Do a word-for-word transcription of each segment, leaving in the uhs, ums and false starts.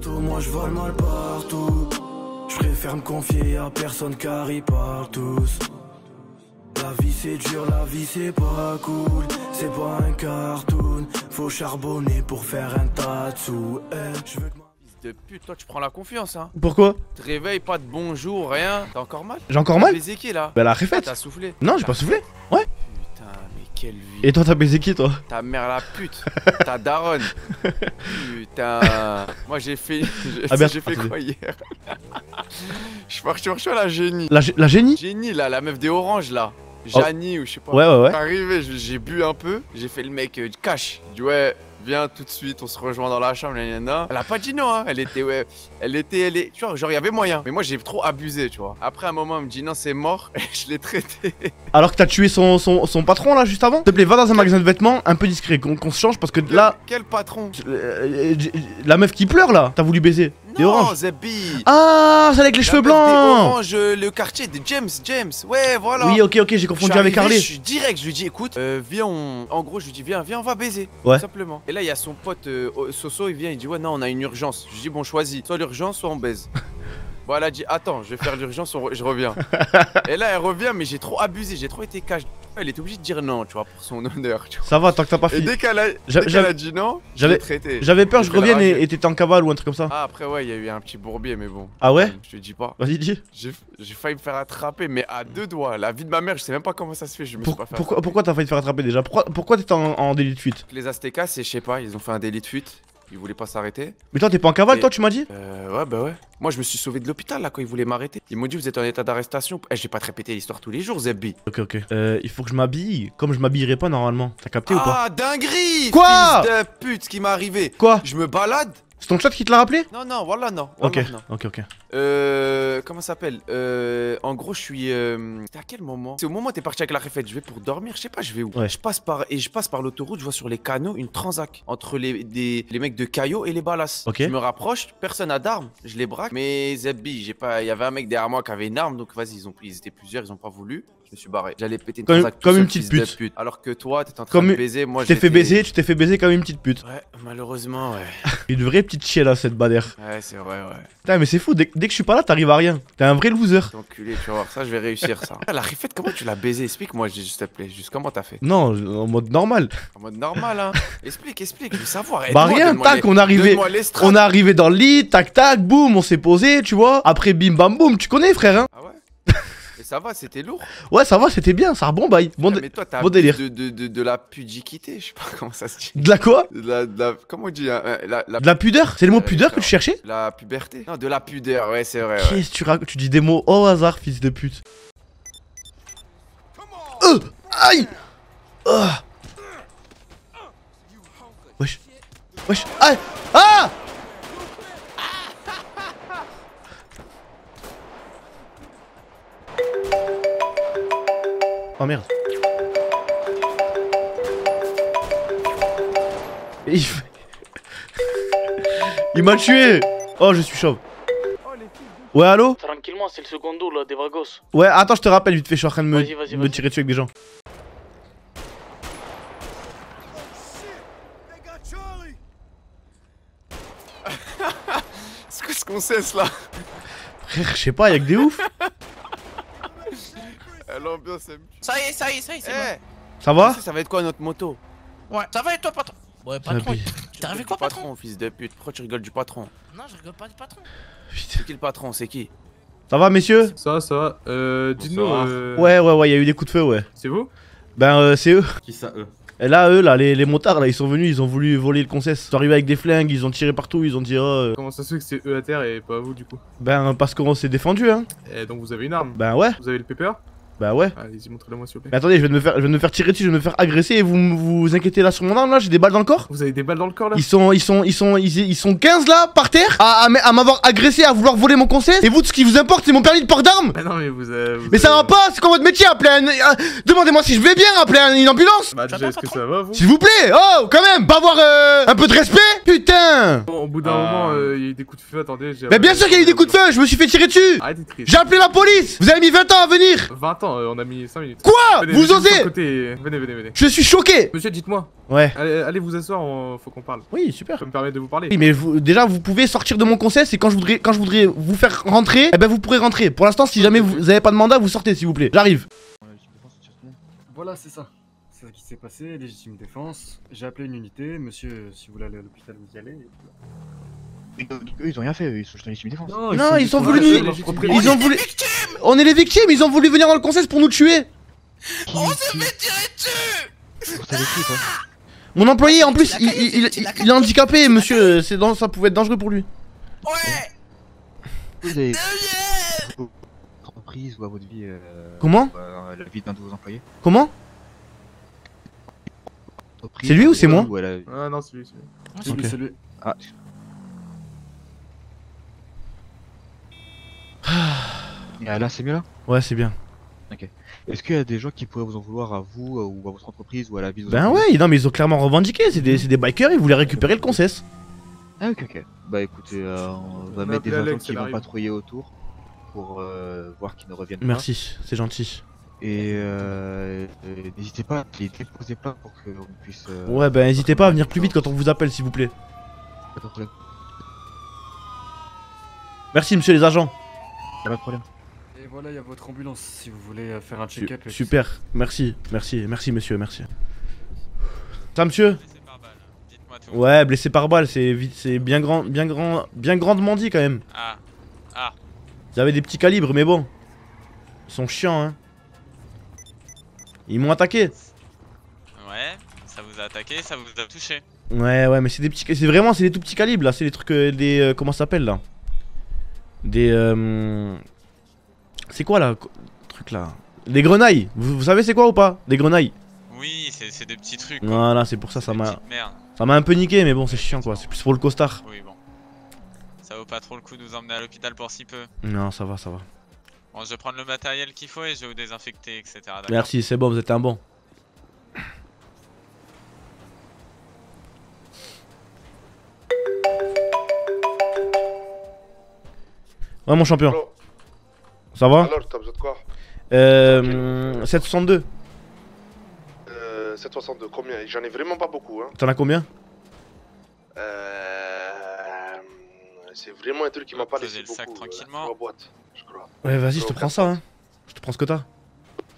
partout, moi je vois le mal partout. Je préfère me confier à personne car ils parlent tous. La vie c'est dur, la vie c'est pas cool. C'est pas un cartoon, faut charbonner pour faire un tatou. Je veux que de pute, toi tu prends la confiance hein. Pourquoi? Te réveille, pas de bonjour, rien. T'as encore mal? J'ai encore mal? T'as baisé qui là? Bah la réfète. T'as soufflé? Non j'ai pas soufflé. Ouais. Putain mais quelle vie. Et toi t'as baisé qui toi? Ta mère la pute. Ta daronne. Putain. Moi j'ai fait ah, j'ai fait quoi hier? Je suis parti chercher la génie. La, la génie? Génie là, la meuf des oranges là. Janie oh. Ou je sais pas. Ouais ouais ouais. Arrivé, j'ai bu un peu. J'ai fait le mec euh, cash. J'ai dit ouais. Viens tout de suite, on se rejoint dans la chambre, elle a pas dit non, hein. Elle était, ouais, elle était, elle est, tu vois, genre il y avait moyen. Mais moi j'ai trop abusé, tu vois. Après un moment, elle me dit non, c'est mort, et je l'ai traité. Alors que t'as tué son, son, son patron là juste avant. S'il te plaît, va dans un magasin de vêtements, un peu discret, qu'on qu'on se change parce que là. Quel patron? La meuf qui pleure là, t'as voulu baiser? Non, Zebi. Ah, c'est avec les cheveux blancs. Orange, le quartier de James, James. Ouais, voilà. Oui, ok, ok, j'ai confondu avec Harley. Je suis direct, je lui dis écoute, euh, viens, on... en gros, je lui dis viens, viens, on va baiser. Ouais. Tout simplement. Et là, il y a son pote euh, Soso, il vient, il dit ouais, non, on a une urgence. Je lui dis bon, choisis, soit l'urgence, soit on baise. Bon, elle a dit attends, je vais faire l'urgence, re... je reviens. Et là, elle revient, mais j'ai trop abusé, j'ai trop été cash. Elle était obligée de dire non, tu vois, pour son honneur. Tu vois. Ça va, tant que t'as pas fait. Et dès qu'elle a... Qu a dit non, j'avais traité. J'avais peur, je revienne et t'étais en cavale ou un truc comme ça. Ah, après, ouais, il y a eu un petit bourbier, mais bon. Ah ouais? Je te dis pas. Vas-y, dis. J'ai failli me faire attraper, mais à deux doigts. La vie de ma mère, je sais même pas comment ça se fait. Je me pour, suis pas fait pourquoi pourquoi t'as failli te faire attraper déjà? Pourquoi, pourquoi t'étais en, en délit de fuite? Les Aztecas, c'est, je sais pas, ils ont fait un délit de fuite. Ils voulaient pas s'arrêter. Mais toi, t'es pas en cavale, et... toi, tu m'as dit? Euh, ouais, bah ouais. Moi, je me suis sauvé de l'hôpital là quand ils voulaient m'arrêter. Ils m'ont dit, vous êtes en état d'arrestation. Eh, j'ai pas te répéter l'histoire tous les jours, Zebi. Ok, ok. Euh, il faut que je m'habille comme je m'habillerai pas normalement. T'as capté ah, ou pas? Ah, dinguerie! Quoi? Fils de pute, ce qui m'est arrivé. Quoi? Je me balade. C'est ton chat qui te l'a rappelé? Non, non, voilà, non. Voilà, ok, non. ok, ok. Euh. Comment ça s'appelle? Euh. En gros, je suis. Euh... C'était à quel moment? C'est au moment où t'es parti avec la réfète. Je vais pour dormir, je sais pas, je vais où? Ouais. Je passe par. Et je passe par l'autoroute, je vois sur les canaux une transac entre les, des, les mecs de Cayo et les Balas. Ok. Je me rapproche, personne a d'armes, je les braque. Mais Zebi, j'ai pas. Il y avait un mec derrière moi qui avait une arme, donc vas-y, ils, ont... ils étaient plusieurs, ils ont pas voulu. Je me suis barré. J'allais péter une comme, transac comme seul, une petite pute. pute. Alors que toi, t'étais en train comme... de baiser. Moi, je t'ai fait baiser, tu t'es fait baiser comme une petite pute. Ouais, malheureusement, ouais. Une vraie petite chienne là, cette badère. Ouais, c'est vrai, ouais. Putain, mais c'est fou. Dès, dès que je suis pas là, t'arrives à rien. T'es un vrai loser. T'es enculé, tu vas voir. Ça, je vais réussir ça. La réfète, comment tu l'as baisé? Explique-moi, s'il te plaît. Juste comment t'as fait? Non, en mode normal. En mode normal, hein. Explique, explique. Je veux savoir. Bah rien, tac, les... on arrivait. On est arrivé dans le lit, tac, tac, boum, on s'est posé, tu vois. Après, bim, bam, boum. Tu connais, frère, hein. Ah ouais. Et ça va, c'était lourd. Ouais, ça va, c'était bien, ça a bon bail. Bon, mais toi, t'as bon délire. De, de, de, de la pudiquité, je sais pas comment ça se dit. De la quoi? De la, de la, comment on dit hein, la, la... De la pudeur? C'est le mot pudeur que tu cherchais? La puberté. Non, de la pudeur, ouais, c'est vrai. Qu'est-ce que ouais. tu racontes? Tu dis des mots au hasard, fils de pute. Euh, aïe euh. Wesh. Wesh. Aïe. Ah. Oh merde. Il, il m'a tué. Oh je suis chauve. Ouais allô? Tranquillement c'est le secondo là des Vagos. Ouais attends je te rappelle vite fait, je suis en train de me, vas -y, vas -y, me tirer dessus avec des gens. C'est quoi ce qu'on cesse là? Frère je sais pas, y'a que des oufs. L'ambiance est... Ça y est, ça y est, ça y est, c'est hey. Bon. Ça va? Ça va être quoi notre moto? Ouais. Ça va et toi patron? Ouais patron. T'es arrivé quoi patron? Patron fils de pute, pourquoi tu rigoles du patron? Non je rigole pas du patron. C'est qui le patron? C'est qui? Ça va messieurs? Ça ça va. Euh dis-nous euh... Ouais ouais ouais, y'a eu des coups de feu ouais. C'est vous? Ben euh, c'est eux. Qui ça eux? Et là eux là les, les motards là ils sont venus, ils ont voulu voler le concession. Ils sont arrivés avec des flingues, ils ont tiré partout, ils ont dit oh, euh... Comment ça se fait que c'est eux à terre et pas vous du coup? Ben parce qu'on s'est défendu hein. Et donc vous avez une arme? Ben ouais. Vous avez le pépère? Bah ouais. Allez-y, montrez-le moi s'il vous plaît. Mais attendez, je vais me faire, je vais me faire tirer dessus, je vais me faire agresser et vous vous inquiétez là sur mon arme là, j'ai des balles dans le corps. Vous avez des balles dans le corps là? Ils sont ils sont ils sont ils, ils sont quinze là par terre à, à, à m'avoir agressé, à vouloir voler mon conseil. Et vous, ce qui vous importe, c'est mon permis de port d'armes. Mais non mais vous, euh, vous mais ça euh... va pas, c'est quoi votre métier? Appeler un... Demandez-moi si je vais bien, appeler une ambulance. Bah déjà, est-ce que ça va vous? S'il vous plaît. Oh, quand même, pas avoir euh, un peu de respect. Putain. Bon, au bout d'un euh... moment, il euh, y a eu des coups de feu, attendez, j'ai... Mais bien sûr qu'il y a eu des coups de feu, je me suis fait tirer dessus. J'ai appelé la police. Vous avez mis vingt ans à venir. vingt ans. temps, on a mis cinq minutes. Quoi? Venez, vous osez côté et... Venez, venez, venez. Je suis choqué. Monsieur, dites-moi. Ouais. Allez, allez vous asseoir, on... faut qu'on parle. Oui, super. Ça me permet de vous parler. Oui, mais vous... déjà, vous pouvez sortir de mon conseil, c'est quand je voudrais, quand je voudrais vous faire rentrer, eh ben vous pourrez rentrer. Pour l'instant, si jamais vous avez pas de mandat, vous sortez, s'il vous plaît. J'arrive. Voilà, c'est ça. C'est ça qui s'est passé, légitime défense. J'ai appelé une unité, monsieur, si vous voulez aller à l'hôpital, vous y allez. Et eux, ils ont rien fait, ils sont juste en légitime défense. Non, ils, non, sont ils sont voulu nous... Ils ont voulu... On est les victimes, ils ont voulu venir dans le conseil pour nous tuer. On se fait tirer dessus. Mon employé, en plus, il, il, il, il est handicapé, monsieur, c'est dans... ça pouvait être dangereux pour lui. Ouais. Ou à votre vie, euh, comment euh, la vie d'un de vos employés. Comment? C'est lui ou c'est moi? Ah non, c'est lui, c'est lui. Okay. C'est lui. Ah. Ah, là c'est mieux là. Ouais, c'est bien. Ok. Est-ce qu'il y a des gens qui pourraient vous en vouloir à vous ou à votre entreprise ou à la vie de vos Ben ouais, non mais ils ont clairement revendiqué, c'est des, des bikers, ils voulaient récupérer le concess. Ah ok ok. Bah écoutez, euh, on va on mettre des agents qui vont patrouiller autour. Pour euh, voir qu'ils ne reviennent pas. Merci, c'est gentil. Et, euh, et n'hésitez pas à les déposer plein pour que l'on puisse. Euh, ouais, bah n'hésitez pas à venir plus vite quand on vous appelle, s'il vous plaît. Pas de problème. Merci, monsieur les agents. Pas de problème. Et voilà, il y a votre ambulance si vous voulez faire un check-up. Super, merci, merci, merci, monsieur, merci. Ça, monsieur? Blessé par balle, dites-moi tout. Ouais, blessé par balle, c'est bien grand, bien grand, bien grandement dit quand même. Ah, ah. Ils avaient des petits calibres, mais bon. Ils sont chiants, hein. Ils m'ont attaqué. Ouais, ça vous a attaqué, ça vous a touché. Ouais, ouais, mais c'est des petits. C'est vraiment, c'est des tout petits calibres là. C'est des trucs. Euh, des. Euh, comment ça s'appelle là? Des. Euh... C'est quoi là? Truc là. Des grenailles. Vous, vous savez, c'est quoi ou pas? Des grenailles. Oui, c'est des petits trucs. Quoi. Voilà, c'est pour ça, ça m'a. Ça m'a un peu niqué, mais bon, c'est chiant quoi. C'est plus pour le costard. Oui, bon. Ça vaut pas trop le coup de nous emmener à l'hôpital pour si peu. Non, ça va, ça va. Bon, je vais prendre le matériel qu'il faut et je vais vous désinfecter, et cetera. Merci, c'est bon, vous êtes un bon. Ouais, mon champion. Hello. Ça va? Alors, t'as besoin de quoi? Euh. sept cent soixante-deux. Euh. sept cent soixante-deux, combien? J'en ai vraiment pas beaucoup, hein. T'en as combien? Euh. C'est vraiment un truc qui m'a pas laissé beaucoup. Sac tranquillement. Euh, boîte, je crois. Ouais, vas-y, je te prends ça, hein. Je te prends ce que t'as.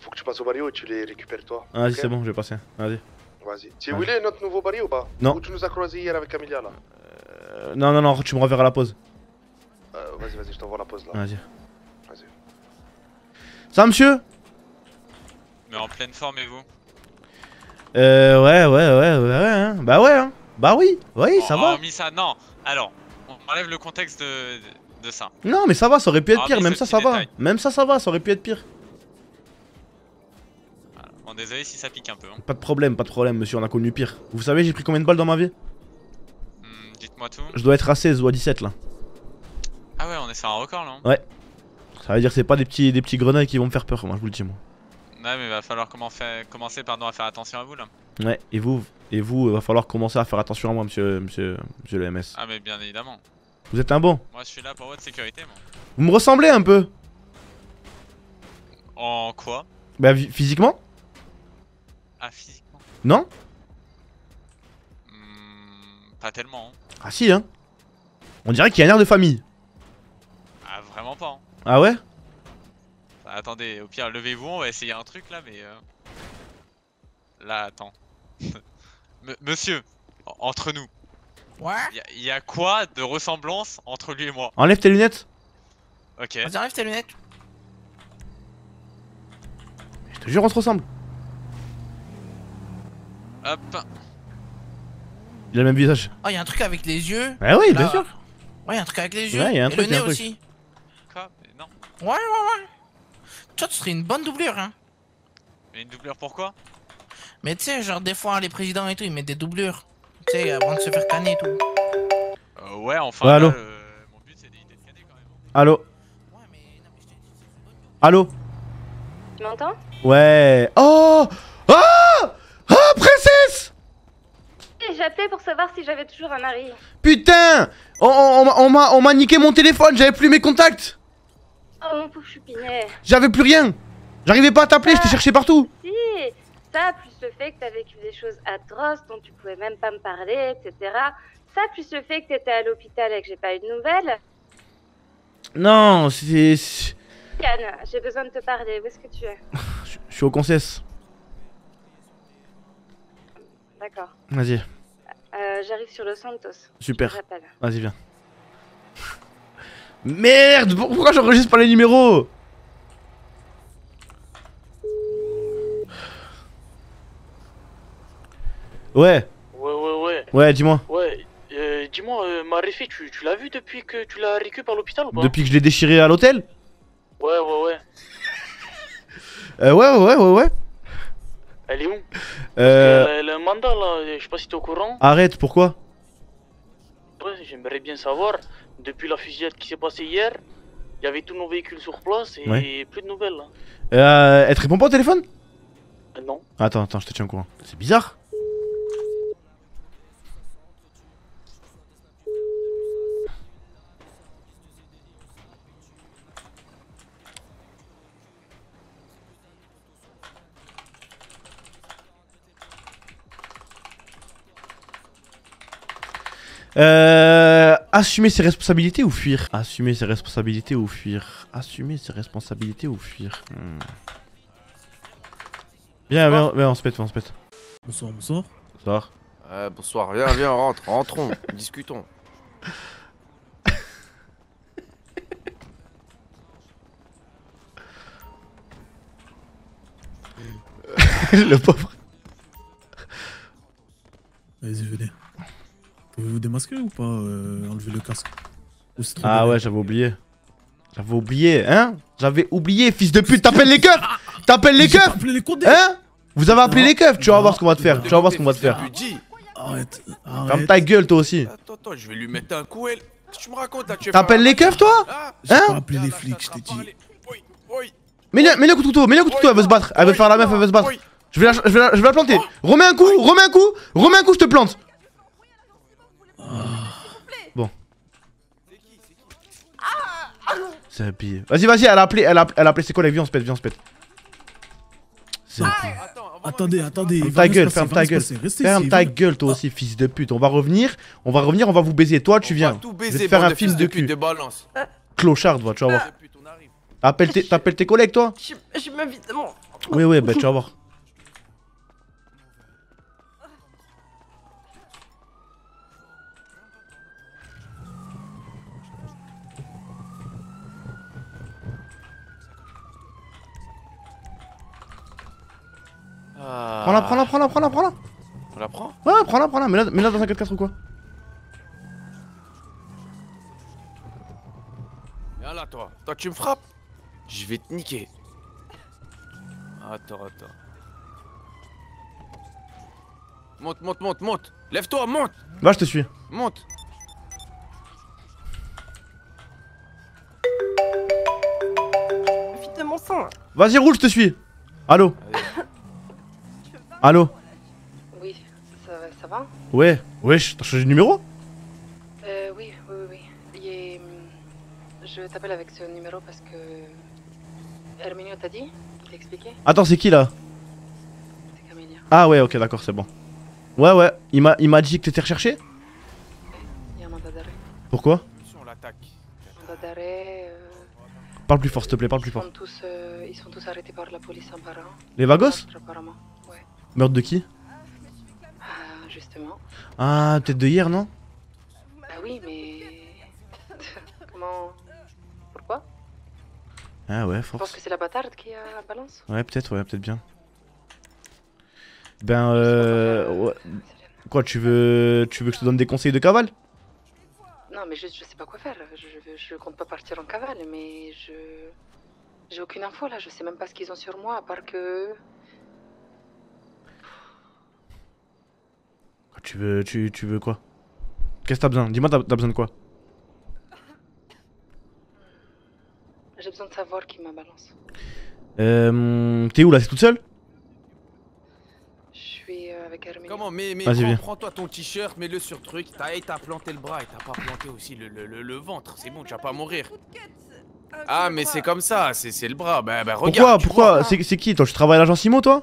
Faut que tu passes au barrio et tu les récupères toi. Ah, vas-y, okay, c'est bon, je vais passer. Vas-y. Vas-y. Tu voulais notre nouveau barrio ou pas? Non. Ou tu nous as croisé hier avec Amelia là? Euh, non, non, non, tu me reverras à la pause. Euh, vas-y, vas-y, je t'envoie la pause là. Vas-y. Vas-y. Ça, monsieur? Mais en pleine forme et vous? Euh, ouais, ouais, ouais, ouais, ouais, hein. Bah ouais, hein. Bah oui, oui, oh, ça va. Mis ça, non. Alors. On enlève le contexte de, de, de ça. Non mais ça va, ça aurait pu être pire, même ça ça va. Même ça ça va, ça aurait pu être pire. Voilà. Bon, désolé si ça pique un peu. Hein. Pas de problème, pas de problème monsieur, on a connu pire. Vous savez j'ai pris combien de balles dans ma vie? mmh, Dites-moi tout. Je dois être à seize ou à dix-sept là. Ah ouais, on est sur un record là. Ouais. Ça veut dire c'est pas des petits, des petits grenades qui vont me faire peur, moi je vous le dis moi. Ouais mais va falloir comment faire, commencer pardon, à faire attention à vous là. Ouais, et vous, et vous, va falloir commencer à faire attention à moi, monsieur, monsieur, monsieur le M S. Ah mais bien évidemment. Vous êtes un bon. Moi je suis là pour votre sécurité, moi. Vous me ressemblez un peu. En quoi? Bah physiquement. Ah physiquement. Non mmh, pas tellement. Hein. Ah si hein. On dirait qu'il y a un air de famille. Ah vraiment pas. Hein. Ah ouais bah, attendez, au pire levez-vous, on va essayer un truc là, mais... Euh... Là, attends. M Monsieur, entre nous. Ouais. Y, y a quoi de ressemblance entre lui et moi? Enlève tes lunettes. Ok. Vas-y, enlève tes lunettes. Je te jure, on se ressemble. Hop. Il a le même visage. Oh, y'a un truc avec les yeux. Bah oui, bien sûr. Ouais, y'a un truc avec les yeux. Ouais, y'a un truc. Et le nez aussi. Quoi? Non. Ouais, ouais, ouais. Tu vois, tu serais une bonne doublure, hein. Mais une doublure pourquoi? Mais tu sais, genre des fois les présidents et tout, ils mettent des doublures. Tu sais, avant de se faire canner et tout. Euh, ouais, enfin, ouais, allô là, euh, mon but c'est d'éviter de canner quand même. Allô? Allô? Tu m'entends? Ouais. Oh! Ah! Ah, princesse! J'appelais pour savoir si j'avais toujours un mari. Putain! On, on, on m'a niqué mon téléphone, j'avais plus mes contacts! Oh mon pauvre choupinet. J'avais plus rien! J'arrivais pas à t'appeler, je t'ai cherché partout. Si, ça, plus le fait que t'as vécu des choses atroces dont tu pouvais même pas me parler, et cetera. Ça, plus le fait que t'étais à l'hôpital et que j'ai pas eu de nouvelles. Non, c'est... Céliane, j'ai besoin de te parler, où est-ce que tu es? je, je suis au Concesse. D'accord. Vas-y. Euh, j'arrive sur Los Santos. Super. Vas-y, viens. Merde, pourquoi j'enregistre pas les numéros? Ouais. Ouais, ouais, ouais. Ouais, dis-moi. Ouais, euh, dis-moi, euh, Marifé, tu, tu l'as vu depuis que tu l'as récupéré à l'hôpital ou pas? Depuis que je l'ai déchiré à l'hôtel? Ouais, ouais, ouais. euh, ouais, ouais, ouais, ouais. Elle est où? Euh. Elle a un mandat là, je sais pas si t'es au courant. Arrête, pourquoi? Ouais, j'aimerais bien savoir. Depuis la fusillade qui s'est passée hier, il y avait tous nos véhicules sur place et ouais. Plus de nouvelles là. Euh. Elle te répond pas au téléphone? euh, Non. Attends, attends, je te tiens au courant. C'est bizarre. Euh... Assumer ses responsabilités ou fuir? Assumer ses responsabilités ou fuir? Assumer ses responsabilités ou fuir? hmm. Viens, viens, viens, on se pète, on se pète. Bonsoir, bonsoir. Bonsoir. Euh, bonsoir, viens, viens, rentre, rentrons, discutons. Le pauvre. Vas-y, venez. Pouvez-vous démasquer ou pas, euh, enlever le casque? Ah ouais, j'avais oublié. J'avais oublié, hein? J'avais oublié, fils de pute, t'appelles les keufs! T'appelles les keufs! Hein? Vous avez appelé les keufs? Tu vas voir ce qu'on va te faire, tu vas voir ce qu'on va te faire. Arrête, arrête. Ferme ta gueule, toi aussi. Attends, attends, je vais lui mettre un coup, elle. Tu me racontes, là, tu es... T'appelles les keufs, toi? Hein? J'ai pas appelé les flics, je t'ai dit. Mets-le, mets-le coup de couteau, mets-le coup de couteau, elle veut se battre. Elle veut faire la meuf, elle veut se battre. Je vais la, je vais la, je vais la planter. Remets un coup, remets un coup, remets un coup, je te plante. Bon. C'est habillé. Vas-y, vas-y, elle a appelé, elle a, elle a appelé ses collègues. Viens, on se pète, viens, on se pète. Attendez, attendez. Ferme ta gueule, ferme ta gueule. Ferme ta gueule, toi aussi, fils de pute. On va revenir, on va revenir, on va vous baiser. Toi, tu viens. Je vais te faire un fils de pute. Clochard, toi, tu vas voir. T'appelles tes collègues, toi? Je m'invite. Oui, oui, bah, tu vas voir. Prends-la, prends-la, prends-la, prends-la, prends-la. On la prend? Ouais, prends-la, prends-la, mais là, mais là dans un quatre quatre ou quoi? Viens là, toi, toi tu me frappes? Je vais te niquer. Attends, attends. Monte, monte, monte, monte. Lève-toi, monte. Là, je te suis. Monte. Vite de mon sang. Vas-y, roule, je te suis. Allô? Allô? Oui, ça, ça va? Ouais, wesh, t'as changé de numéro? Euh, oui, oui, oui, oui. Et, je t'appelle avec ce numéro parce que... Herminio t'a dit? T'as expliqué? Attends, c'est qui là? C'est Camélia. Ah ouais, ok, d'accord, c'est bon. Ouais, ouais, il m'a dit que t'étais recherché? Il y a un mandat d'arrêt. Pourquoi? On l'attaque. Mandat d'arrêt... Euh... Parle plus fort, s'il te plaît, parle plus fort. Tous, euh, ils sont tous arrêtés par la police en par un. Les Vagos? Apparemment. Meurtre de qui? Ah, justement. Ah, peut-être de hier, non? Bah oui, mais... Comment... Pourquoi? Ah ouais, force. Je pense que c'est la bâtarde qui a la balance. Ouais, peut-être, ouais, peut-être bien. Ben, euh... Ouais. Quoi, tu veux... tu veux que je te donne des conseils de cavale? Non, mais je, je sais pas quoi faire. Je, je compte pas partir en cavale, mais je... J'ai aucune info, là. Je sais même pas ce qu'ils ont sur moi, à part que... Tu veux, tu, tu veux quoi? Qu'est-ce que t'as besoin? Dis-moi, t'as besoin de quoi? J'ai besoin de savoir qui m'a balance. Euh... T'es où là? C'est toute seule? Je suis avec Hermine. Comment? Mais, mais prends-toi ton t-shirt, mets-le sur truc. T'as planté le bras et t'as pas planté aussi le, le, le, le ventre. C'est bon, tu vas pas mourir. Ah mais c'est comme ça, c'est le bras, bah, bah regarde. Pourquoi Pourquoi C'est qui toi? Tu travailles à l'agent Simon toi?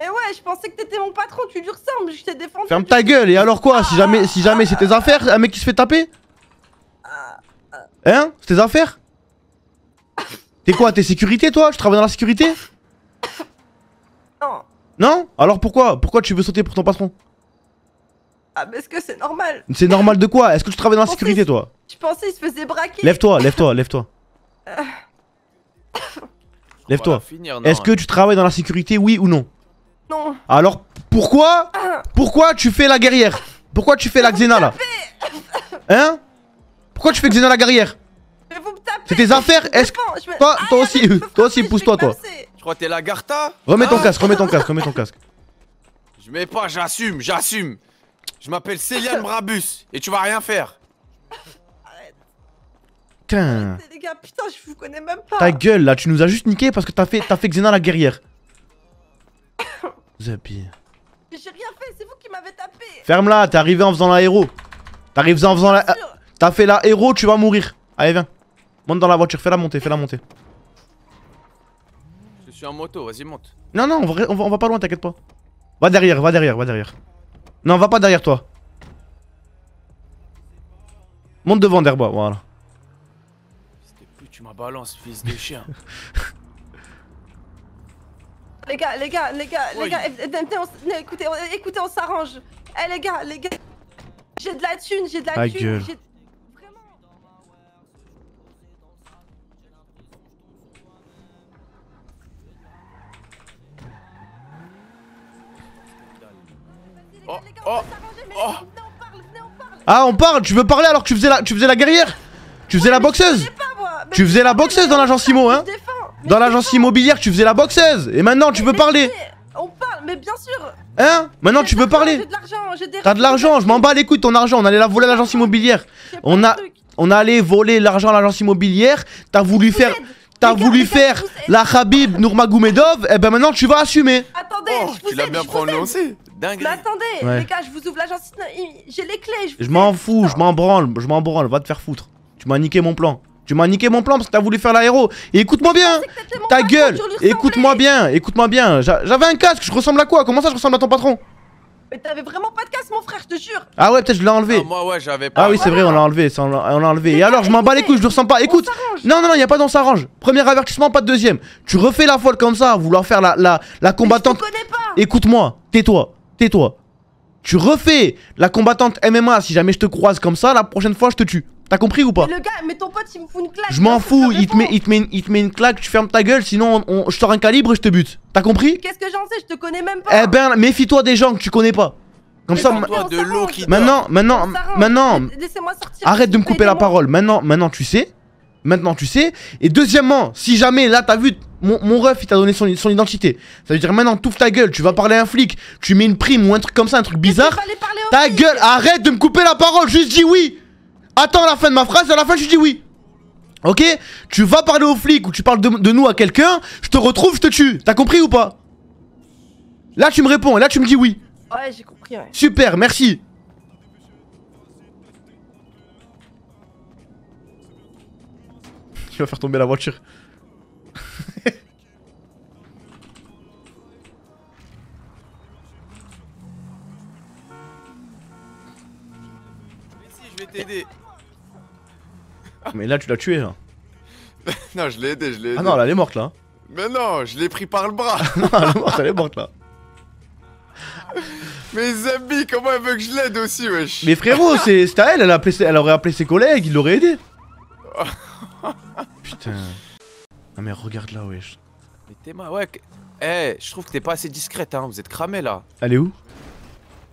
Eh ouais, je pensais que t'étais mon patron, tu lui ressembles, je t'ai défendu. Ferme ta gueule, et alors quoi? Si jamais, si jamais c'est tes affaires, un mec qui se fait taper? Hein? C'est tes affaires? T'es quoi? T'es sécurité toi? Je travaille dans la sécurité? Non. Non? Alors pourquoi? Pourquoi tu veux sauter pour ton patron? Ah parce que c'est normal. C'est normal de quoi? Est-ce que tu travailles dans la sécurité toi? Je pensais il se faisait braquer. Lève-toi, lève-toi, lève-toi. Lève-toi. Est-ce que tu travailles dans la sécurité, oui ou non? Non. Alors pourquoi? Pourquoi tu fais la guerrière? Pourquoi tu fais la Xena là? Hein? Pourquoi tu fais Xena la guerrière? C'est tes affaires, est-ce que... Toi, toi aussi, toi aussi, pousse-toi toi. Je crois que t'es la Garta. Remets ton casque, remets ton casque, remets ton casque. Je mets pas, j'assume, j'assume. Je m'appelle Céliane Brabus et tu vas rien faire. Putain. Les gars, putain, je vous connais même pas. Ta gueule là, tu nous as juste niqué parce que t'as fait, t'as fait Xena la guerrière. Zabi. J'ai rien fait, c'est vous qui m'avez tapé. Ferme là, t'es arrivé en faisant la héros. T'arrives en faisant la... T'as fait la héros, tu vas mourir. Allez viens. Monte dans la voiture, fais-la monter, fais-la monter. Je suis en moto, vas-y monte. Non, non, on va, on va, on va pas loin, t'inquiète pas. Va derrière, va derrière, va derrière. Non, va pas derrière toi. Monte devant Derba, voilà. C'était plus tu m'as balancé, fils de chien. Les gars, les gars, les gars, oui. les gars, on, écoutez, on, écoutez, on s'arrange. Eh les gars, les gars, j'ai de la thune, j'ai de la thune. Oh, oh, oh. Ah on parle, tu veux parler alors que tu faisais la, tu faisais la guerrière? Tu faisais ouais, la boxeuse pas, moi. Tu faisais la boxeuse dans l'agence immo hein. Dans l'agence immobilière tu faisais la boxeuse. Et maintenant tu mais veux mais parler on parle, mais bien sûr. Hein? Maintenant tu veux parler? T'as de l'argent, je m'en bats les couilles de ton argent. On allait la voler à l'agence immobilière. On a, on allait voler l'argent à l'agence immobilière. T'as voulu faire... T'as voulu les gars, faire les la Khabib Nurmagomedov, et ben maintenant tu vas assumer. Attendez, oh, je vous tu l'as bien prononcé. Dingue. Mais attendez, ouais. les gars, je vous ouvre l'agence, j'ai les clés. Je, je m'en fous, je m'en branle, je m'en branle, va te faire foutre. Tu m'as niqué mon plan. Tu m'as niqué mon plan parce que t'as voulu faire l'aéro. Et écoute-moi bien, ta gueule. Écoute-moi bien, écoute-moi bien. J'avais un casque, je ressemble à quoi? Comment ça je ressemble à ton patron? Mais t'avais vraiment pas de casque mon frère, je te jure. Ah ouais, peut-être je l'ai enlevé. Ah, moi ouais, j'avais pas. Ah oui, c'est vrai, on l'a enlevé, on l'a enlevé. Et alors, je m'en bats les couilles, je le ressens pas. Écoute, non, non, non, y a pas d'on s'arrange. Premier avertissement, pas de deuxième. Tu refais la folle comme ça, vouloir faire la, la, la combattante. Écoute-moi, tais-toi, tais-toi. Tu refais la combattante M M A, si jamais je te croise comme ça, la prochaine fois je te tue. T'as compris ou pas? Le gars, mais ton pote, il me fout une claque. Je m'en fous, il te, met, il, te met une, il te met une claque, tu fermes ta gueule, sinon on, on, je sors un calibre et je te bute. T'as compris? Qu'est-ce que j'en sais? Je te connais même pas. Eh ben, méfie-toi des gens que tu connais pas. Comme mais ça, de l'eau qui maintenant, maintenant, maintenant, sortir, arrête de me couper la parole. Maintenant, maintenant, tu sais. Maintenant, tu sais. Et deuxièmement, si jamais là, t'as vu, mon, mon ref, il t'a donné son, son identité. Ça veut dire maintenant, t'ouvres ta gueule, tu vas parler à un flic, tu mets une prime ou un truc comme ça, un truc bizarre. Ta gueule, arrête de me couper la parole, juste dis oui. Attends la fin de ma phrase, à la fin je dis oui. Ok? Tu vas parler aux flics ou tu parles de, de nous à quelqu'un, je te retrouve, je te tue. T'as compris ou pas? Là tu me réponds et là tu me dis oui. Ouais j'ai compris ouais. Super, merci. Tu vas faire tomber la voiture. Je vais t'aider. Mais là tu l'as tué là. Non je l'ai aidé, je l'ai aidé. Ah non là, elle est morte là. Mais non je l'ai pris par le bras. Non elle est morte, elle est morte là. Mais Zabi comment elle veut que je l'aide aussi wesh. Mais frérot c'est à elle, elle, a appelé, elle aurait appelé ses collègues, ils l'auraient aidé. Putain. Non mais regarde là wesh. Mais t'es mal ouais. Eh hey, je trouve que t'es pas assez discrète hein, vous êtes cramé là. Elle est où?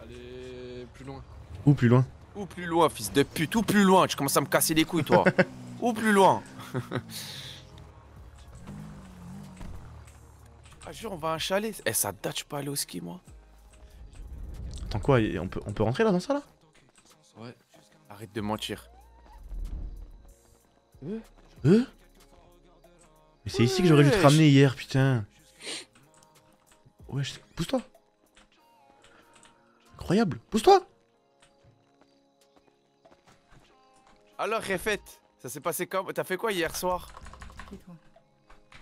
Elle est plus loin. Où plus loin? Ou plus loin, fils de pute, ou plus loin, tu commences à me casser les couilles, toi. Ou plus loin. Ah, jure, on va à un chalet. Eh, ça date, je peux aller au ski, moi. Attends, quoi, on peut, on peut rentrer là dans ça, là? Ouais, arrête de mentir. Euh, euh Mais c'est ouais, ici que j'aurais dû te ramener hier, putain. Ouais, je... pousse-toi. Incroyable, pousse-toi. Alors, Réfette, ça s'est passé comme... T'as fait quoi hier soir? compris, toi.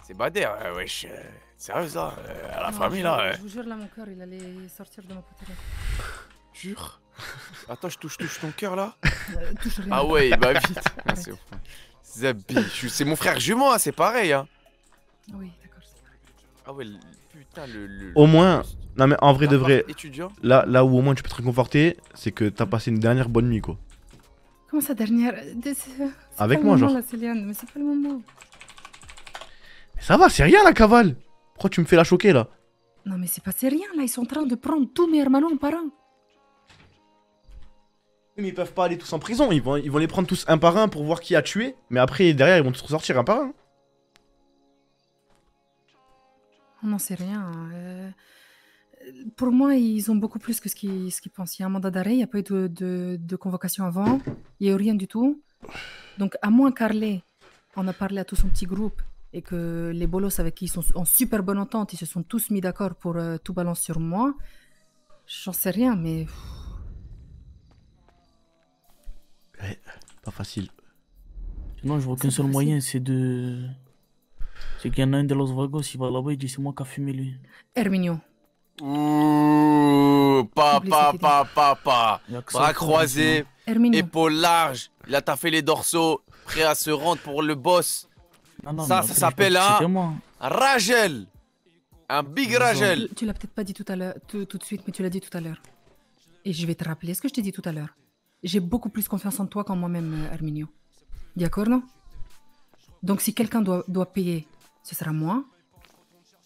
C'est badé, euh, wesh. Euh, sérieuse, là, euh, à la non, famille, je, là. Euh... Je vous jure, là, mon cœur, il allait sortir de ma poitrine. Jure. Attends, je touche, touche ton cœur, là. Euh, touche rien. Ah ouais, bah vite. Merci. C'est mon frère jumeau, hein, c'est pareil, hein. Oui, d'accord, c'est pareil. Ah ouais, putain, le... le au moins... Non mais en vrai de vrai, là, là où au moins tu peux te réconforter, c'est que t'as passé une dernière bonne nuit, quoi. Comment ça, dernière? Avec moi, genre. C'est pas le moment, là, Céliane, mais c'est pas le moment. Mais ça va, c'est rien, la cavale. Pourquoi tu me fais la choquer, là? Non mais c'est pas c'est rien, là, ils sont en train de prendre tous mes hermanos par un. Mais ils peuvent pas aller tous en prison, ils vont, ils vont les prendre tous un par un pour voir qui a tué, mais après, derrière, ils vont tous ressortir un par un. On n'en sait rien, euh... Pour moi, ils ont beaucoup plus que ce qu'ils ce qu'ils pensent. Il y a un mandat d'arrêt, il n'y a pas eu de, de, de convocation avant, il n'y a eu rien du tout. Donc, à moins qu'Harley en a parlé à tout son petit groupe et que les bolos avec qui ils sont en super bonne entente, ils se sont tous mis d'accord pour euh, tout balancer sur moi, j'en sais rien, mais... Ouais, pas facile. Non, je vois qu'un seul facile. moyen, c'est de... C'est qu'il y en a un de Los Vagos, il va là-bas, il dit c'est moi qui a fumé lui. Herminio. Ouh, papa, papa, papa, bras croisés, épaules larges, il a taffé les dorsaux, prêt à se rendre pour le boss. Non, non, ça, ça s'appelle un Ragel, un big Ragel. Tu l'as peut-être pas dit tout à l'heure, tout, tout de suite, mais tu l'as dit tout à l'heure. Et je vais te rappeler ce que je t'ai dit tout à l'heure. J'ai beaucoup plus confiance en toi qu'en moi-même, Herminio. D'accord, non? Donc si quelqu'un doit, doit payer, ce sera moi.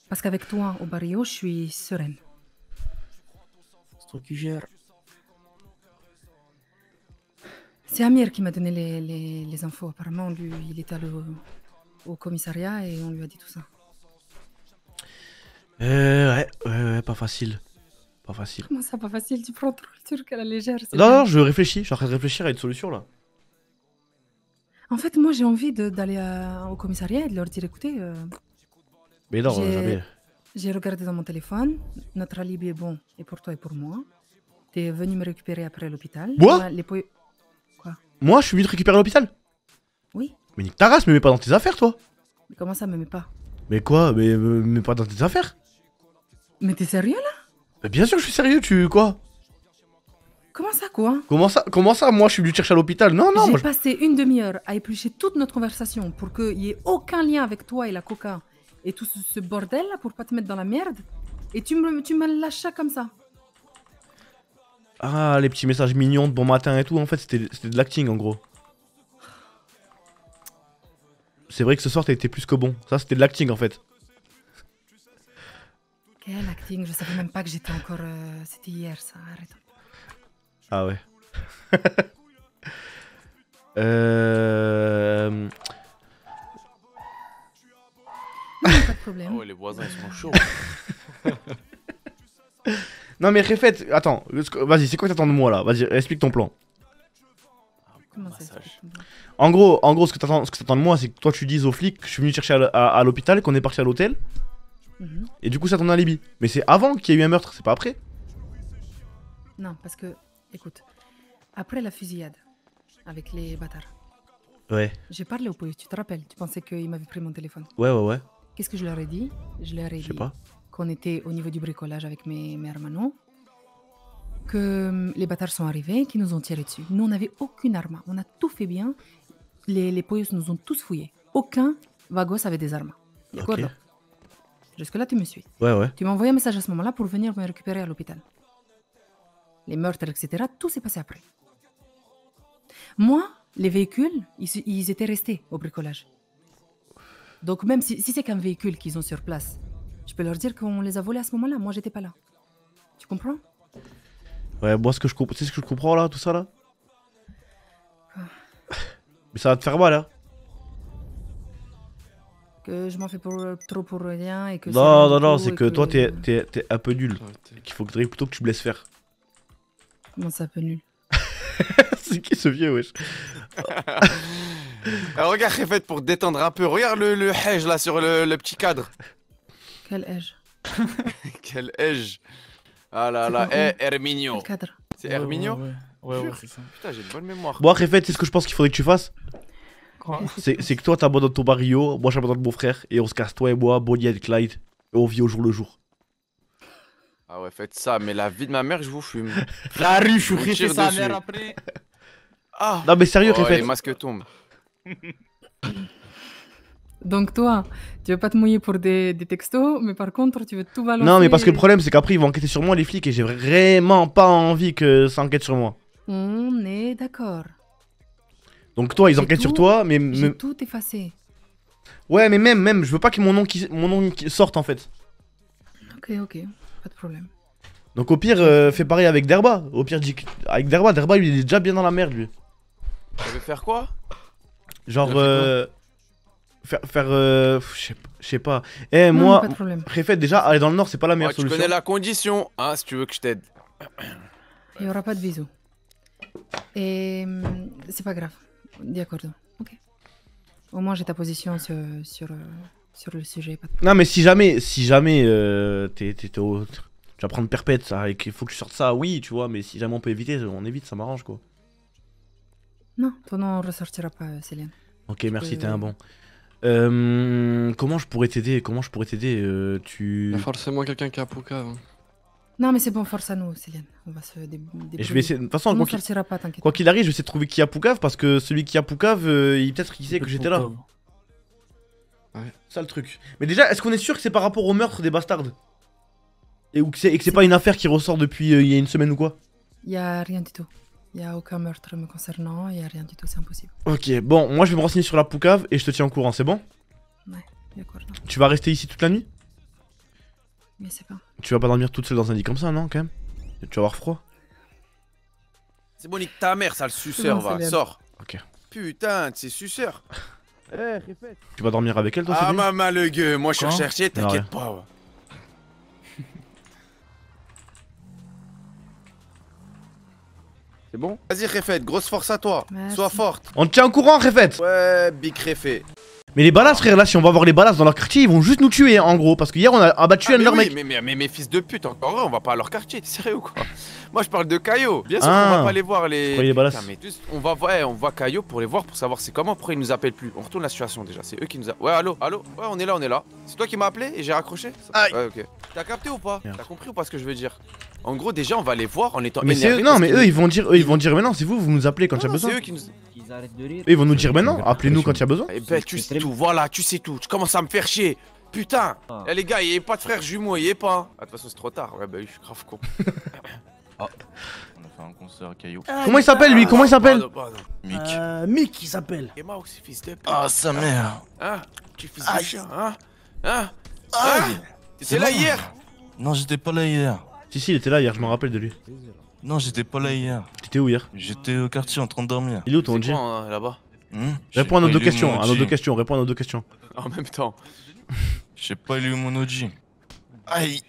Parce qu'avec toi, au barrio, je suis sereine. C'est toi qui gère. C'est Amir qui m'a donné les, les, les infos. Apparemment, lui, il était allé au, au commissariat et on lui a dit tout ça. Euh, ouais, ouais, ouais, pas facile. Pas facile. Comment ça, pas facile? Tu prends trop le truc à la légère. Non, non, je réfléchis. Je suis en train de réfléchir à une solution, là. En fait, moi, j'ai envie d'aller au commissariat et de leur dire, écoutez... Euh... Mais non, jamais. J'ai regardé dans mon téléphone, notre alibi est bon, et pour toi et pour moi. T'es venu me récupérer après l'hôpital. Moi les po... Quoi? Moi, je suis venu te récupérer à l'hôpital? Oui. Mais nique ta race, me mets pas dans tes affaires, toi. Mais comment ça, me mets pas? Mais quoi? Mais me mets pas dans tes affaires? Mais t'es sérieux, là? Mais bien sûr que je suis sérieux, tu... quoi? Comment ça, quoi? Comment ça, comment ça? Moi, je suis venu chercher à l'hôpital. Non, non. J'ai passé une demi-heure à éplucher toute notre conversation pour qu'il n'y ait aucun lien avec toi et la coca. Et tout ce bordel là pour pas te mettre dans la merde. Et tu me, tu me lâches comme ça. Ah, les petits messages mignons de bon matin et tout, en fait c'était de l'acting en gros. C'est vrai que ce soir t'as été plus que bon. Ça c'était de l'acting en fait. Quel acting? Je savais même pas que j'étais encore... Euh... C'était hier ça, arrête. Ah ouais. euh... Pas de problème. Ah ouais, les voisins ils sont chauds. Non mais Réfète, attends, vas-y, c'est quoi que t'attends de moi là? Vas-y, explique ton plan. Comment ça, en gros, en gros, ce que t'attends, ce que t'attends de moi, c'est que toi tu dises aux flics que je suis venu chercher à l'hôpital, qu'on est parti à l'hôtel, mm-hmm. et du coup ça ton alibi. Mais c'est avant qu'il y ait eu un meurtre, c'est pas après. Non, parce que, écoute, après la fusillade avec les bâtards. Ouais. J'ai parlé au police, tu te rappelles? Tu pensais qu'ils m'avaient pris mon téléphone? Ouais, ouais, ouais. Qu'est-ce que je leur ai dit? Je leur ai dit qu'on était au niveau du bricolage avec mes, mes hermanos, que les bâtards sont arrivés, qu'ils nous ont tiré dessus. Nous, on n'avait aucune arme. On a tout fait bien. Les, les poyos nous ont tous fouillés. Aucun vagos avait des armes. D'accord? Okay. Jusque-là, tu me suis. Ouais, ouais. Tu m'as envoyé un message à ce moment-là pour venir me récupérer à l'hôpital. Les meurtres, et cetera, tout s'est passé après. Moi, les véhicules, ils, ils étaient restés au bricolage. Donc même si, si c'est qu'un véhicule qu'ils ont sur place, je peux leur dire qu'on les a volés à ce moment-là. Moi, j'étais pas là. Tu comprends? Ouais, moi, ce que je comprends, c'est ce que je comprends là, tout ça là. Ah. Mais ça va te faire mal, hein? Que je m'en fais pour, trop pour rien et que. Non, non, non, c'est que, que toi, t'es t'es un peu nul. Qu'il faut que tu plutôt que tu me laisses faire. Comment ça, un peu nul? C'est qui ce vieux, wesh? Alors regarde, Réfète, pour détendre un peu, regarde le, le hège là sur le, le petit cadre. Quel hège? Quel hège? Ah là là, eh, Herminio. C'est Herminio? Ouais, ouais, ouais, ouais, ouais, ouais c'est ça. Putain, j'ai une bonne mémoire. Bon, Réfète, c'est ce que je pense qu'il faudrait que tu fasses. quoi. C'est que toi t'abandonnes ton Mario, moi j'abandonne mon frère, et on se casse toi et moi, Bonnie et Clyde, et on vit au jour le jour. Ah ouais, faites ça, mais la vie de ma mère, je vous fume. La rue, je suis chez sa mère après. Ah. Non mais sérieux, oh, les masques tombent. Donc toi, tu veux pas te mouiller pour des, des textos, mais par contre tu veux tout balancer. Non mais parce que le problème c'est qu'après ils vont enquêter sur moi les flics et j'ai vraiment pas envie que ça enquête sur moi. On est d'accord. Donc toi ils enquêtent tout, sur toi mais... J'ai me... tout effacé. Ouais mais même, même, je veux pas que mon nom, qui, mon nom qui sorte en fait. Ok, ok, pas de problème. Donc au pire euh, fais pareil avec Derba, au pire avec Derba, Derba lui il est déjà bien dans la merde lui. Tu veux faire quoi? Genre euh... Faire, faire euh, je sais pas. Eh non, moi, Réfète déjà, aller dans le nord c'est pas la meilleure ah, solution. Je connais la condition, hein, si tu veux que je t'aide. Il y aura pas de bisous. Et c'est pas grave, d'accord, ok. Au moins j'ai ta position sur, sur, sur le sujet. Pas de non mais si jamais, si jamais euh, t'es au... Tu vas prendre perpète ça, et qu'il faut que tu sortes ça, oui tu vois, mais si jamais on peut éviter, on évite, ça m'arrange quoi. Non, ton nom ressortira pas Céliane. Ok tu merci, peux... t'es un bon. Euh, comment je pourrais t'aider? Comment je pourrais t'aider euh, Tu. Il y a forcément quelqu'un qui a Pouka. Hein. Non, mais c'est bon, force à nous, Céliane. On va se dé débrouiller. Je vais essayer. De toute façon, quoi qu'il qu arrive, je vais essayer de trouver qui a Pouka parce que celui qui a Pouka, euh, il peut-être qu'il sait que j'étais là. Ouais. Ça le truc. Mais déjà, est-ce qu'on est sûr que c'est par rapport au meurtre des bastards? Et ou que c'est pas une affaire qui ressort depuis il euh, y a une semaine ou quoi? Il y a rien du tout. Il n'y a aucun meurtre me concernant, il n'y a rien du tout, c'est impossible. Ok, bon, moi je vais me renseigner sur la Poucave et je te tiens au courant, c'est bon? Ouais, d'accord. Tu vas rester ici toute la nuit? Mais c'est pas. Tu vas pas dormir toute seule dans un lit comme ça, non, quand même? Tu vas avoir froid? C'est bon, nique ta mère, sale suceur, va, sors. Ok. Putain, c'est suceur. Eh, répète. Tu vas dormir avec elle, toi? Ah, maman le gueux, moi je suis recherché, t'inquiète pas, ouais. C'est bon? Vas-y Réfète, grosse force à toi. Merci. Sois forte. On te tient au courant Réfète. Ouais, big Réfète. Mais les balasses frère, là si on va voir les balasses dans leur quartier, ils vont juste nous tuer en gros. Parce que hier on a abattu ah, un de leurs oui, mecs. Mais, mais, mais mes fils de pute, encore là on va pas à leur quartier, t'es sérieux ou quoi? Moi je parle de Cayo. Bien sûr ah, qu'on va pas les voir les, les balasses. Putain, mais juste, on va voir, ouais, on voit Cayo pour les voir, pour savoir c'est comment, pourquoi ils nous appellent plus. On retourne la situation déjà, c'est eux qui nous a... Ouais allô, allô, ouais on est là, on est là. C'est toi qui m'as appelé et j'ai raccroché. Aïe. Ouais, ok. T'as capté ou pas? T'as compris ou pas ce que je veux dire? En gros, déjà, on va les voir en étant mais énervés. Non, mais eux, ils vont dire, eux, ils vont dire, mais non, c'est vous, vous nous appelez quand il y a besoin. Eux, qui nous... ils, de rire. ils vont nous dire, mais non, appelez-nous quand il y a besoin. Eh ben, tu sais tout, voilà, tu sais tout. Tu commences à me faire chier. Putain. Ah. Eh, les gars, il n'y a pas de frère jumeau, il n'y a pas. De ah, toute façon, c'est trop tard. Ouais, bah, je suis grave con. Oh. On a fait un concert Caillou. Ah, comment il s'appelle, lui? Comment il s'appelle? Mick. Euh, Mick, il s'appelle. Et moi aussi, fils de pute. Ah, sa mère. Hein? Tu fils de chien, hein? Hein? Aïe. T'étais là hier? Non, j'étais pas là hier. Si, si, il était là hier, je me rappelle de lui. Non, j'étais pas là hier. T'étais où hier? J'étais au quartier en train de dormir. Il est où ton O G? Là-bas. Hmm réponds à nos deux questions, à nos deux questions, réponds à nos deux questions. En même temps. Je sais pas, il est où mon O G? Aïe.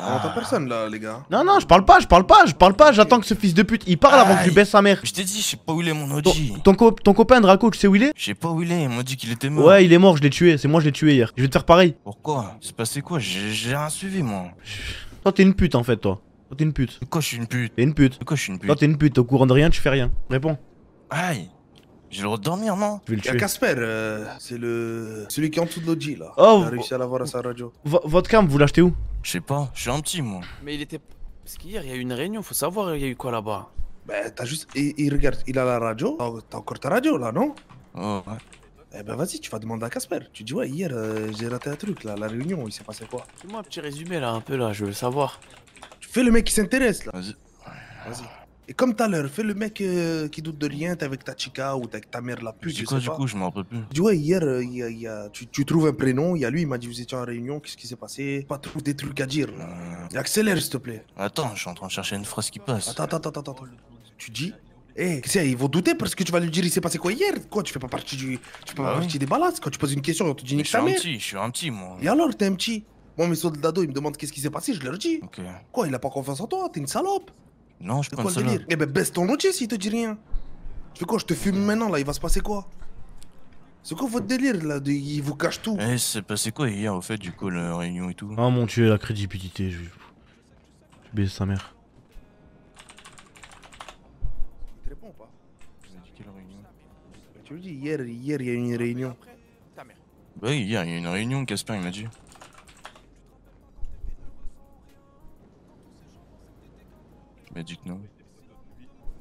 Ah. T'as personne là, les gars. Non, non, je parle pas, je parle pas, je parle pas, j'attends que ce fils de pute il parle avant que je lui baisse sa mère. Je t'ai dit, je sais pas où il est mon O G. Ton, co ton copain Draco, tu sais où il est? Je sais pas où il est, il m'a dit qu'il était mort. Ouais, il est mort, je l'ai tué, c'est moi je l'ai tué hier. Je vais te faire pareil. Pourquoi? C'est passé quoi? J'ai rien suivi moi. Toi t'es une pute en fait, toi. Toi t'es une pute. Quoi, je suis une pute? T'es une pute. Quoi, je suis une pute? Toi t'es une pute, au courant de rien, tu fais rien. Réponds. Aïe. Je vais le redormir, non? Je vais le tuer. Kasper, euh, c'est le... celui qui est en dessous de l'O G là. Oh, il a réussi à l'avoir à sa radio. V votre cam, vous l'achetez où? Je sais pas, je suis un petit moi. Mais il était... Parce qu'hier, il y a eu une réunion, faut savoir, il y a eu quoi là-bas? Bah, t'as juste... Il, il regarde, il a la radio. T'as encore ta radio là, non? Oh, ouais. Eh ben vas-y, tu vas demander à Kasper. Tu dis, ouais, hier, euh, j'ai raté un truc là, la réunion, il s'est passé quoi? Fais-moi un petit résumé là, un peu là, je veux savoir. Tu fais le mec qui s'intéresse là. Vas-y. Vas-y. Et comme tout à l'heure, fais le mec euh, qui doute de rien, t'es avec ta chica ou t'es avec ta mère la pute, je sais quoi, pas. Du coup, je m'en rappelle plus. Tu vois, hier, euh, y a, y a, tu, tu trouves un prénom, il y a lui, il m'a dit vous étiez en réunion, qu'est-ce qui s'est passé? Pas trop des trucs à dire. Euh... Accélère, s'il te plaît. Attends, je suis en train de chercher une phrase qui passe. Attends, attends, attends, attends. Tu dis, hé, hey, ils vont douter parce que tu vas lui dire il s'est passé quoi hier? Quoi, tu fais pas partie du, tu fais pas ah, partie oui. des balances. Quand tu poses une question, on te dit nique ta mère. Je suis un petit, je suis un petit, moi. Et alors, t'es un petit? Moi, mes soldats, ils me demandent qu'est-ce qui s'est passé, je leur dis. Okay. Quoi, il a pas confiance en toi, t'es une salope. Non, je peux pas le dire. Eh ben baisse ton O G s'il te dit rien. Tu fais quoi? Je te fume maintenant là, il va se passer quoi? C'est quoi votre délire là de... Il vous cache tout. Eh, c'est passé quoi hier au fait du coup la réunion et tout? Ah mon dieu, la crédibilité, je... je baisse sa mère. Tu réponds ou pas? Je vous ai dit quelle réunion? te le dis, hier, hier, il y a eu une réunion. Bah oui, hier, il y a eu une réunion, Kasper, il m'a dit. Il m'a dit que non.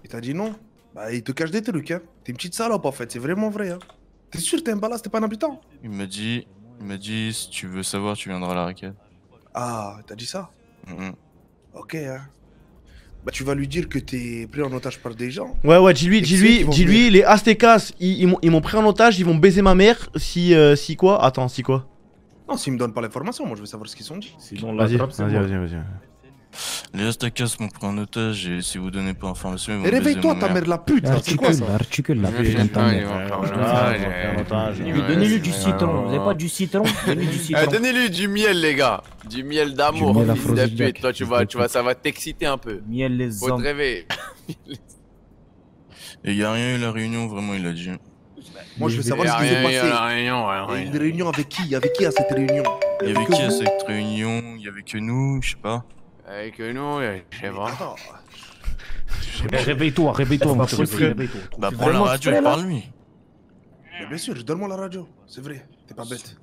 Il t'a dit non? Bah, il te cache des trucs, hein. T'es une petite salope, en fait, c'est vraiment vrai, hein. T'es sûr, t'es un ballast, t'es pas un habitant? Il m'a dit, il m'a dit, si tu veux savoir, tu viendras à la raquette. Ah, t'as dit ça? Mmh. Ok, hein. Bah, tu vas lui dire que t'es pris en otage par des gens. Ouais, ouais, dis-lui, dis-lui, dis-lui, les Aztecas, ils, ils m'ont pris en otage, ils vont baiser ma mère si, euh, si quoi? Attends, si quoi? Non, s'ils me donnent pas l'information, moi je veux savoir ce qu'ils ont dit. Sinon, vas-y, vas-y, vas-y, vas-y. Les Aztecas m'ont pris en otage et si vous donnez pas l'information, ils vont me baiser ma mère. Réveille-toi, ta mère la pute! C'est quoi ça? Articule la pute, donnez-lui du citron, vous avez pas du citron? Donnez-lui du miel, les gars! Du miel d'amour, fils de pute, toi tu vois, tu vois, ça va t'exciter un peu. Miel les hommes. Faut te rêver. Et y'a rien eu la réunion, vraiment, il a dit. Moi je veux savoir ce qui s'est passé. Il y a eu une réunion avec qui? Avec qui à cette réunion? Il y avait qui à cette réunion? Il y avait que nous, je sais pas. Avec nous, je sais pas. Réveille-toi, réveille-toi, mon frère. Bah prends la radio et parle-lui. Mais bien sûr, donne-moi la radio, c'est vrai, t'es pas bête.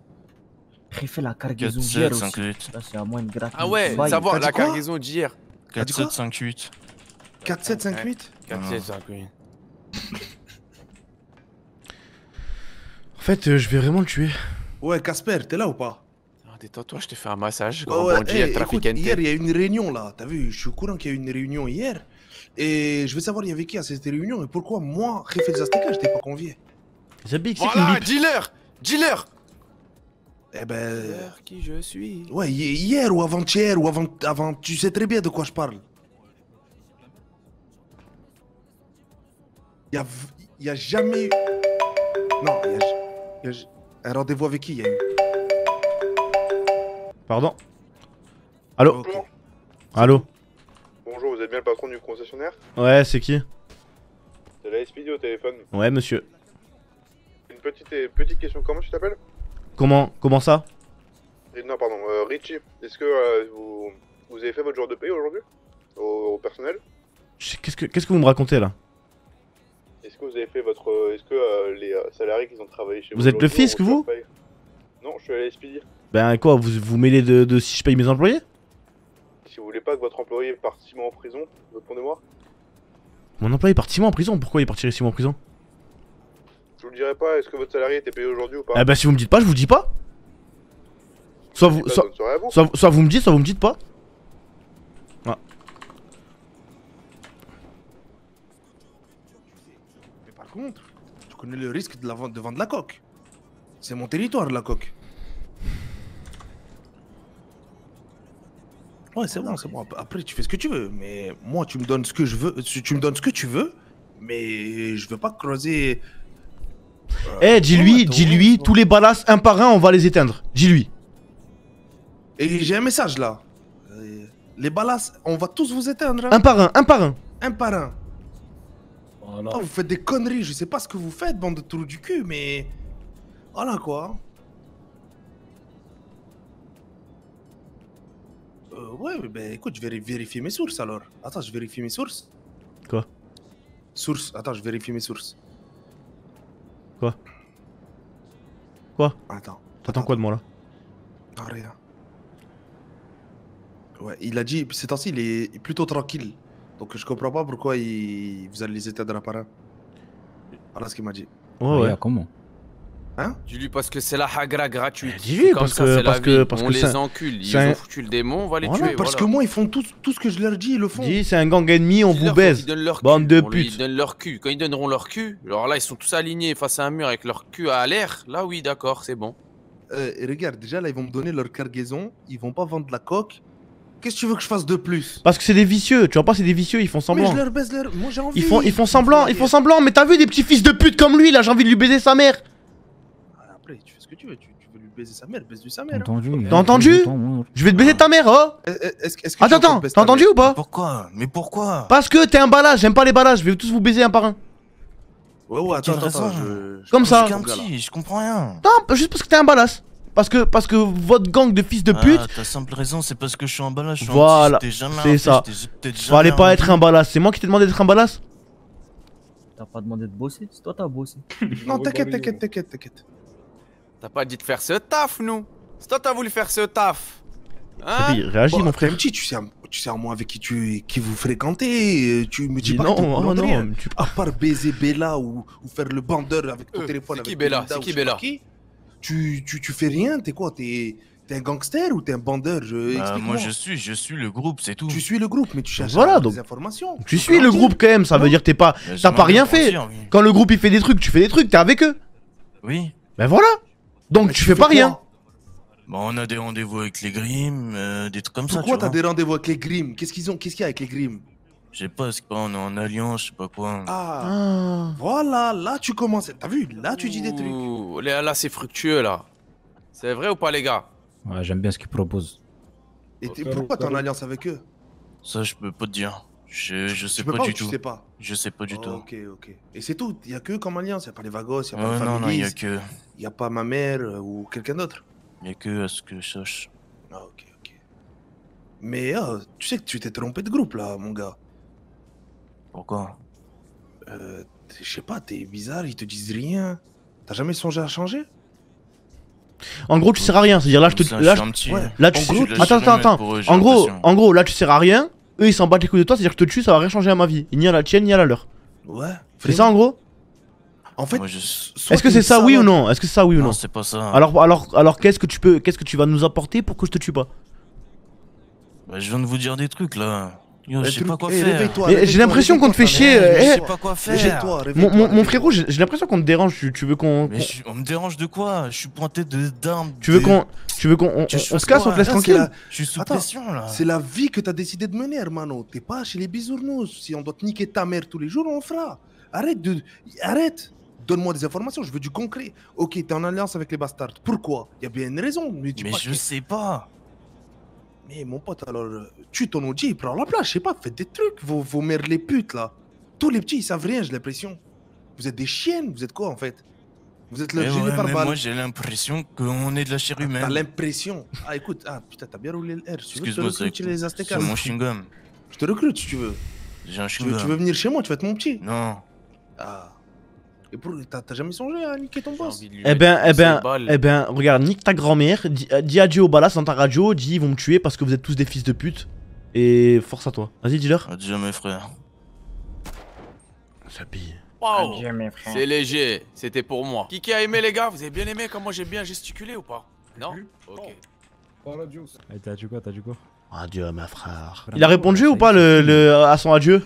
Réfais la cargaison d'hier aussi. Ah ouais, savoir la cargaison d'hier. quatre sept cinq huit. quatre sept cinq huit? quatre sept cinq huit. En fait, je vais vraiment le tuer. Ouais, Kasper, t'es là ou pas? Toi, je t'ai fait un massage. Oh ouais, hey, écoute, hier, il y a eu une réunion là. T'as vu, je suis au courant qu'il y a eu une réunion hier. Et je veux savoir, il y avait qui à cette réunion et pourquoi moi, Réfé des Aztecas, je t'ai pas convié. Voilà, dealer, dealer. Eh ben. Dealer qui je suis. Ouais, hier ou avant-hier ou avant, avant. Tu sais très bien de quoi je parle. Il y a, il y a jamais eu. Non, il y a, il y a un rendez-vous avec qui il y a eu. Pardon. Allô? Okay. Allô? Bonjour, vous êtes bien le patron du concessionnaire? Ouais, c'est qui? C'est la S P D au téléphone. Ouais, monsieur. Une petite, petite question, comment tu t'appelles? Comment? Comment ça? Et non, pardon, euh, Richie, est-ce que euh, vous, vous avez fait votre jour de paye aujourd'hui? Au, au personnel? Qu'est-ce que, qu'est-ce que vous me racontez là? Est-ce que vous avez fait votre... Euh, est-ce que euh, les salariés qui ont travaillé chez vous... Vous êtes le fisc, vous? Non, je suis à la S P D. Ben quoi, vous vous mêlez de, de si je paye mes employés? Si vous voulez pas que votre employé parte six mois en prison, répondez-moi. Mon employé part six mois en prison? Pourquoi il partirait six mois en prison? Je vous le dirai pas, est-ce que votre salarié était payé aujourd'hui ou pas? Eh ben si vous me dites pas, je vous le dis pas. Soit vous, soit, vous. Soit, soit vous me dites, soit vous me dites pas. Ah. Mais par contre, je connais le risque de, la vente, de vendre la coque. C'est mon territoire la coque. Ouais, c'est bon, c'est bon. Après, tu fais ce que tu veux, mais moi, tu me donnes ce que je veux. Tu me donnes ce que tu veux, mais je veux pas creuser. Eh, hey, dis-lui, dis-lui, tous les balas un par un, on va les éteindre. Dis-lui. Et j'ai un message là. Les balas, on va tous vous éteindre. Hein. Un par un, un par un. Un par un. Voilà. Oh, vous faites des conneries, je sais pas ce que vous faites, bande de trous du cul, mais. Voilà quoi. Euh, ouais, bah écoute, je vais vérifier mes sources alors. Attends, je vérifie mes sources. Quoi? Sources, attends, je vérifie mes sources. Quoi? Quoi? Attends. T'attends quoi de moi là? Ah, rien. Ouais, il a dit, ces temps-ci, il est plutôt tranquille. Donc je comprends pas pourquoi il... vous allez les éteindre à part un. Voilà ce qu'il m'a dit. Ouais, ouais, ouais. Comment? Hein? Dis-lui parce que c'est la hagra gratuite. Dis-lui parce que parce que parce que on les encule, ils ont foutu le démon, on va les tuer. Parce que moi ils font tout tout ce que je leur dis, ils le font. Dis, c'est un gang ennemi, on vous baise. Bande de putes. Ils donnent leur cul. Quand ils donneront leur cul, alors là ils sont tous alignés face à un mur avec leur cul à l'air. Là oui, d'accord, c'est bon. Euh, regarde, déjà là ils vont me donner leur cargaison, ils vont pas vendre la coque. Qu'est-ce que tu veux que je fasse de plus? Parce que c'est des vicieux, tu vois pas, c'est des vicieux, ils font semblant. Mais je leur baise leur, moi j'ai envie. Ils font ils font semblant, ils font semblant, mais t'as vu des petits fils de pute comme lui là, j'ai envie de lui baiser sa mère. Après, tu fais ce que tu veux, tu, tu veux lui baiser sa mère, baise-lui sa mère. T'as entendu, hein. T'as entendu? Je vais te baiser ta mère, oh. Est-ce, est-ce que attends, attends, t'as entendu ou pas? Pourquoi? Mais pourquoi? Parce que t'es un balage, j'aime pas les balages, je vais tous vous baiser un par un. Ouais, ouais, attends, attends, attends je, je comme ça. Petit, je comprends rien. Non, juste parce que t'es un balage. Parce que, parce que votre gang de fils de pute. Ah, ta simple raison, c'est parce que je suis un balage. Je suis voilà, c'est ça. Fallait pas être un balage, c'est moi qui t'ai demandé d'être un balage. t'a pas demandé de bosser, c'est toi t'as bossé. Non, t'inquiète, t'inquiète, t'inquiète, t'inquiète. T'as pas dit de faire ce taf, nous. C'est toi t'as voulu faire ce taf. Hein, réagis, bon, mon frère. Tu sais, tu sais à moi avec qui tu qui vous fréquentez, tu me dis pas non, que non, oh, non, tu... à part baiser Bella ou, ou faire le bandeur avec ton euh, téléphone. C'est qui Bella? C'est qui Bella? Tu, tu, tu fais rien, t'es quoi? T'es un gangster ou t'es un bandeur? Je, bah, moi je suis, je suis le groupe, c'est tout. Tu suis le groupe, mais tu cherches voilà, donc, des informations. Tu suis le groupe quand même, ça veut dire que t'es pas, t'as pas rien fait. Oui. Quand le groupe il fait des trucs, tu fais des trucs, t'es avec eux. Oui. Ben voilà. Donc tu, tu fais pas rien. Bah on a des rendez-vous avec les Grimm, euh, des trucs comme Pourquoi ça. Pourquoi t'as des rendez-vous avec les Grimm? Qu'est-ce qu'ils ont? Qu'est-ce qu'il y a avec les Grimm? Je sais pas, c'est pas, on est en alliance, je sais pas quoi. Ah, ah. Voilà, là tu commences. T'as vu? Là tu dis des trucs. Ouh, là, là c'est fructueux là. C'est vrai ou pas les gars? Ouais, j'aime bien ce qu'ils proposent. Et pourquoi t'es en alliance avec eux? Ça je peux pas te dire. Je, je sais pas, pas du tout. Sais pas je sais pas du oh, tout. Ok, ok. Et c'est tout, il y a que comme alliance, il y a pas les Vagos, il y a pas euh, les non, non, y a que. Il y a pas ma mère euh, ou quelqu'un d'autre. Il n'y a que à ce que je sache. Ah ok, ok. Mais euh, tu sais que tu t'es trompé de groupe là, mon gars. Pourquoi? Euh, je sais pas, t'es bizarre, ils te disent rien. T'as jamais songé à changer? En gros, tu sers à rien, c'est-à-dire là je te... Ça, là, je... Petit... Ouais. Là tu... Gros, tu attends, attends, attends. Eux, en, gros, en gros, là tu sers à rien, eux ils s'en battent les couilles de toi, c'est-à-dire que je te tue, ça va rien changer à ma vie. Ni à la tienne, ni à la leur. Ouais. C'est ça en gros? En fait, je... est-ce que c'est ça, oui ou non? Est-ce que c'est ça, oui ou non? Non, c'est pas ça. Alors, alors, alors qu'est-ce que tu peux, qu'est-ce que tu vas nous apporter pour que je te tue pas? Bah, je viens de vous dire des trucs là. Yo, je sais pas quoi faire. J'ai l'impression qu'on te fait chier. Je sais pas quoi faire. Mon frérot, j'ai l'impression qu'on te dérange. Tu veux qu'on... On me dérange de quoi? Je suis pointé de d'armes. Tu veux qu'on... Tu veux qu'on... On se casse, on te laisse tranquille. Je suis sous pression là. C'est la vie que t'as décidé de mener, hermano. T'es pas chez les bisounours. Si on doit te niquer ta mère tous les jours, on fera. Arrête de... Arrête. Donne-moi des informations, je veux du concret. Ok, t'es en alliance avec les bastards. Pourquoi? Il y a bien une raison. Mais, mais pas je que... sais pas. Mais mon pote, alors, tu ton O G, il prend la place. Je sais pas, faites des trucs, vos, vos mères les putes là. Tous les petits, ils savent rien, j'ai l'impression. Vous êtes des chiennes, vous êtes quoi en fait? Vous êtes leur gêné par balle. Moi, j'ai l'impression qu'on est de la chair humaine. T'as l'impression? Ah, écoute, ah putain, t'as bien roulé le R. Excuse-moi, c'est mon chewing-gum. Je te recrute si tu veux. J'ai un chewing-gum. Tu, tu veux venir chez moi, tu vas être mon petit? Non. Ah. T'as jamais songé à niquer ton boss? Eh ben, eh ben, eh ben, regarde, nique ta grand-mère, dis, dis adieu au ballast dans ta radio, dis ils vont me tuer parce que vous êtes tous des fils de pute. Et force à toi. Vas-y, dis-leur. Adieu mes frères. Ça pille. Wow. Adieu mes frères. C'est léger, c'était pour moi. Qui qui a aimé les gars? Vous avez bien aimé comme moi j'ai bien gesticulé ou pas? Non? Ok. Et t'as dit quoi? T'as dit quoi? Adieu mes frères. Il a répondu ou pas le, le, à son adieu?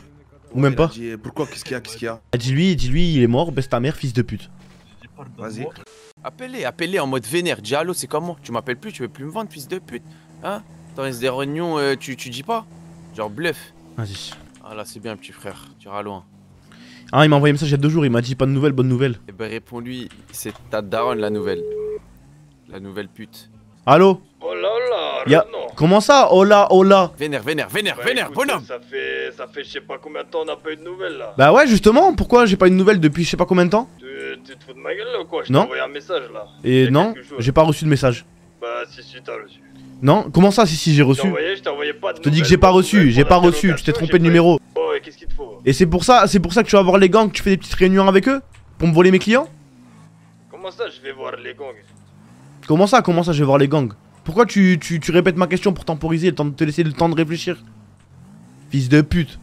Ou même pas. Dit, pourquoi? Qu'est-ce qu'il y a? Qu'est-ce qu'il y a? Dis-lui, dis-lui, il est mort, baisse ta mère, fils de pute. Vas-y. Appelez, appelez en mode vénère. Dis allô, c'est comment? Tu m'appelles plus, tu veux plus me vendre, fils de pute. Hein? Dans des réunions, euh, tu, tu dis pas? Genre bluff. Vas-y. Ah là, c'est bien, petit frère, tu iras loin. Ah, il m'a envoyé un message il y a deux jours, il m'a dit pas de nouvelles, bonne nouvelle. Eh ben, réponds-lui, c'est ta daronne la nouvelle. La nouvelle pute. Allô? Oh là là, yeah. Comment ça? Oh là, oh là. Vénère, vénère, vénère, bah, vénère, écoutez, bonhomme. Ça fait, ça fait je sais pas combien de temps on n'a pas eu de nouvelles là. Bah ouais, justement, pourquoi j'ai pas eu de nouvelles depuis je sais pas combien de temps? Tu, tu te fous de ma gueule là ou quoi? Je t'ai envoyé un message là. Et non, j'ai pas reçu de message. Bah si, si, t'as reçu. Non, comment ça si, si, j'ai reçu? Je t'envoyais pas de nouvelles. Je te dis que j'ai pas reçu, j'ai pas reçu, tu t'es trompé de numéro. Oh, et qu'est-ce qu'il te faut? Et c'est pour ça, c'est pour ça que tu vas voir les gangs, tu fais des petites réunions avec eux? Pour me voler mes clients? Comment ça je vais voir les gangs? Comment ça, comment ça je vais voir les gangs? Pourquoi tu, tu, tu répètes ma question pour temporiser, le temps de te laisser le temps de réfléchir? Fils de pute.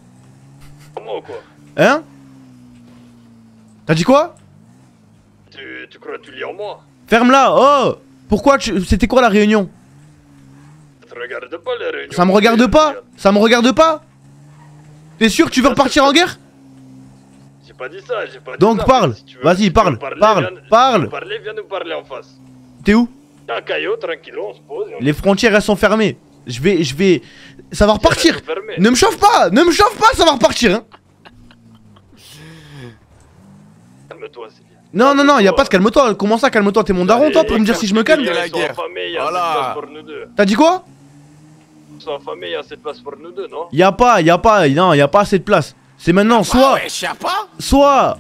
Comment ou quoi? Hein? T'as dit quoi? Tu, tu crois que tu lis en moi? Ferme-la. Oh! Pourquoi tu... C'était quoi la réunion? Ça te regarde pas la réunion. Ça me regarde pas? Ça me regarde pas? T'es sûr que tu veux repartir en guerre? J'ai pas dit ça, j'ai pas dit Donc ça. Donc parle, si vas-y parle, parler, parle, viens, parle. Parler, viens nous parler en face. T'es où? Un caillot, tranquille, on se pose. Les frontières elles sont fermées. Je vais, je vais. Ça va repartir. Ne me chauffe pas, ne me chauffe pas, ça va repartir. Hein. Calme-toi, c'est bien. Non, non, non, y'a pas de calme-toi. Comment ça, calme-toi? T'es mon daron, toi, pour me dire si je me calme? T'as dit quoi? Y'a assez de place pour nous deux, non? Y'a pas, y'a pas, non, y'a pas assez de place. C'est maintenant, soit. Soit.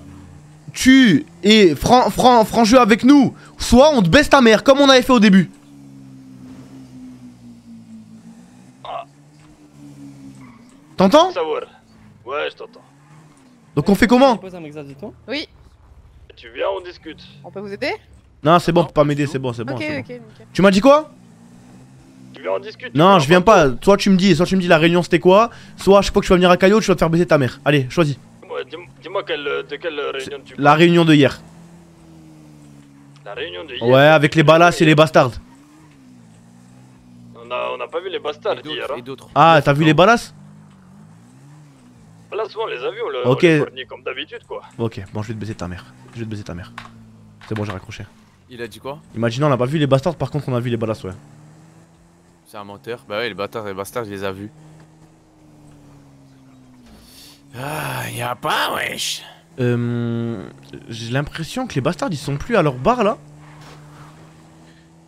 Tu es franc, franc, franc jeu avec nous, soit on te baisse ta mère comme on avait fait au début. Ah. T'entends? Ouais, je t'entends. Donc on fait comment? Oui. Tu viens, on discute. On peut vous aider? Non, c'est bon, non, pas m'aider, c'est bon, c'est bon. Ok, ok, nickel. Tu m'as dit quoi? Tu viens, on discute. Non, je viens pas. Soit tu me dis, soit tu me dis la réunion c'était quoi, soit je sais pas que tu vas venir à Cayo, tu vas te faire baiser ta mère. Allez, choisis. Dis-moi de quelle réunion tu veux. La réunion de hier. La réunion de hier. Ouais, avec les balas et les bastards. On a, on a pas vu les bastards hier. Hein. Ah, t'as vu les balas? Là souvent les avions, le okay. Comme d'habitude quoi. Ok, bon je vais te baiser ta mère. Je vais te baiser ta mère. C'est bon, j'ai raccroché. Il a dit quoi? Imaginons, on a pas vu les bastards, par contre on a vu les balas, ouais. C'est un menteur. Bah ouais, les bâtards, les bastards, je les ai vus. Ah, y a pas, wesh. Euh. J'ai l'impression que les bastards ils sont plus à leur bar là.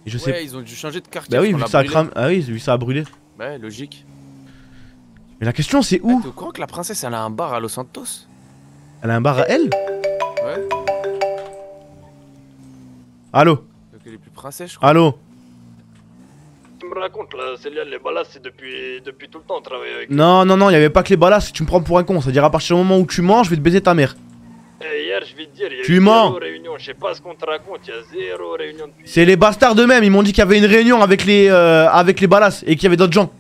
Et je ouais, sais. Ils ont dû changer de quartier. Bah oui, vu que ça a cram... ah oui, vu que ça a brûlé. Bah ouais, logique. Mais la question c'est où? Tu crois que la princesse elle a un bar à Los Santos? Elle a un bar à elle? Ouais. Allô? Donc elle est plus princesse je crois. Allô? Tu me racontes là, Céliane, les balas c'est depuis, depuis tout le temps travailler avec. Non, non, non, il y avait pas que les balas, tu me prends pour un con, c'est-à-dire à partir du moment où tu mens, je vais te baiser ta mère. Et hier je vais te dire, il y a tu eu mens. Zéro réunion, je sais pas ce qu'on te raconte, il y a zéro réunion depuis. C'est les bastards eux-mêmes, ils m'ont dit qu'il y avait une réunion avec les, euh, avec les balas et qu'il y avait d'autres gens.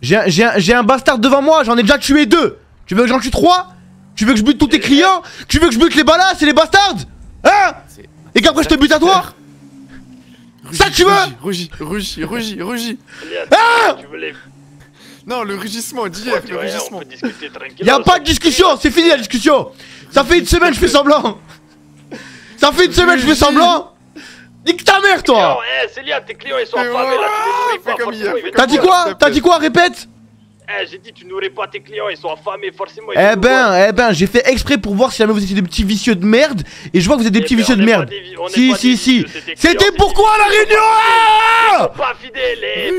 J'ai un, un, un bastard devant moi, j'en ai déjà tué deux. Tu veux que j'en tue trois? Tu veux que je bute tous tes clients? Tu veux que je bute les balas et les bastards? Hein? Et qu'après je te bute à toi? Ça tu veux? Rugis, rugis, rugis, rugis. Hein? Non, le rugissement d'hier, le rugissement. Y'a pas de discussion, c'est fini la discussion. Ça fait une semaine je fais semblant. Ça fait une semaine je fais semblant. Nique ta mère toi! Eh Céliane, tes clients ils sont en famille. T'as dit quoi? T'as dit quoi? Répète! Eh j'ai dit tu nourris pas tes clients, ils sont affamés forcément. Eh ben, eh ben, j'ai fait exprès pour voir si jamais vous étiez des petits vicieux de merde. Et je vois que vous êtes des petits vicieux de merde. Si, si, si. C'était pourquoi la réunion? Pas fidèles.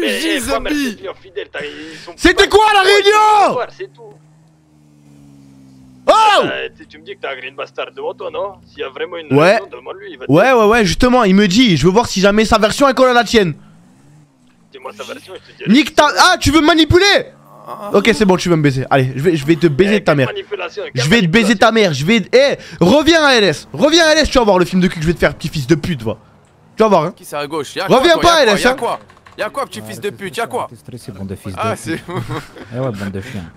C'était quoi la réunion? C'est tout. Oh euh, tu me dis que t'as un green bastard devant toi, non? S'il y a vraiment une ouais. Raison, demande-lui. Ouais, ouais, ouais, justement, il me dit, je veux voir si jamais sa version est collée à la tienne. Dis-moi sa version, je te dis. Nick ta... Ah, tu veux me manipuler? Ah. Ok, c'est bon, tu veux me baiser. Allez, je vais, je vais te baiser eh, ta mère. Je vais te baiser ta mère, je vais... Eh, hey, reviens à L S, reviens à L S, tu vas voir le film de cul que je vais te faire, petit fils de pute, va. Tu vas voir, hein. Qui c'est à gauche? Y'a reviens quoi, pas à L S, hein. Y'a quoi, petit ah, fils de pute? Y'a quoi? T'es stressé, bande de fils de pute. Ah, c'est... Eh ouais, bande de chiens.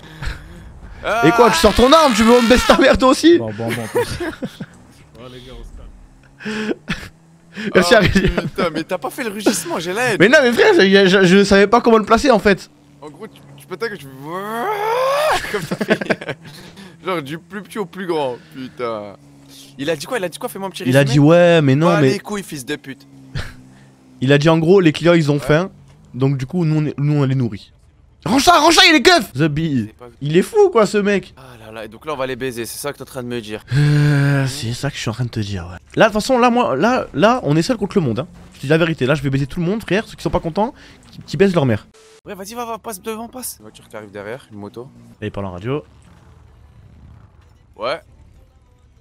Et quoi, tu sors ton arme, tu veux me baisser ta mère toi aussi? Bon, bon, bon. Oh les gars, on se calme. Merci Harley. Putain, mais t'as pas fait le rugissement, j'ai l'aide. Mais non, mais frère, je, je savais pas comment le placer en fait. En gros, tu, tu peux que je. Comme ça. Genre du plus petit au plus grand, putain. Il a dit quoi? Il a dit quoi? Fais-moi un petit résumé. Il a dit ouais, mais non, ah, mais. Les couilles, fils de pute. Il a dit en gros, les clients ils ont ouais. Faim, donc du coup, nous on, est, nous, on les nourrit. Range ça, range ça, il est keuf! The Bee. Il est fou quoi ce mec! Ah là là, et donc là on va les baiser, c'est ça que t'es en train de me dire. Euh, c'est ça que je suis en train de te dire, ouais. Là, de toute façon, là, moi, là, là, on est seul contre le monde, hein. Je te dis la vérité, là je vais baiser tout le monde, frère, ceux qui sont pas contents, qui, qui baissent leur mère. Ouais, vas-y, va, va, passe devant, passe. Une voiture qui arrive derrière, une moto. Là, il parle en radio. Ouais.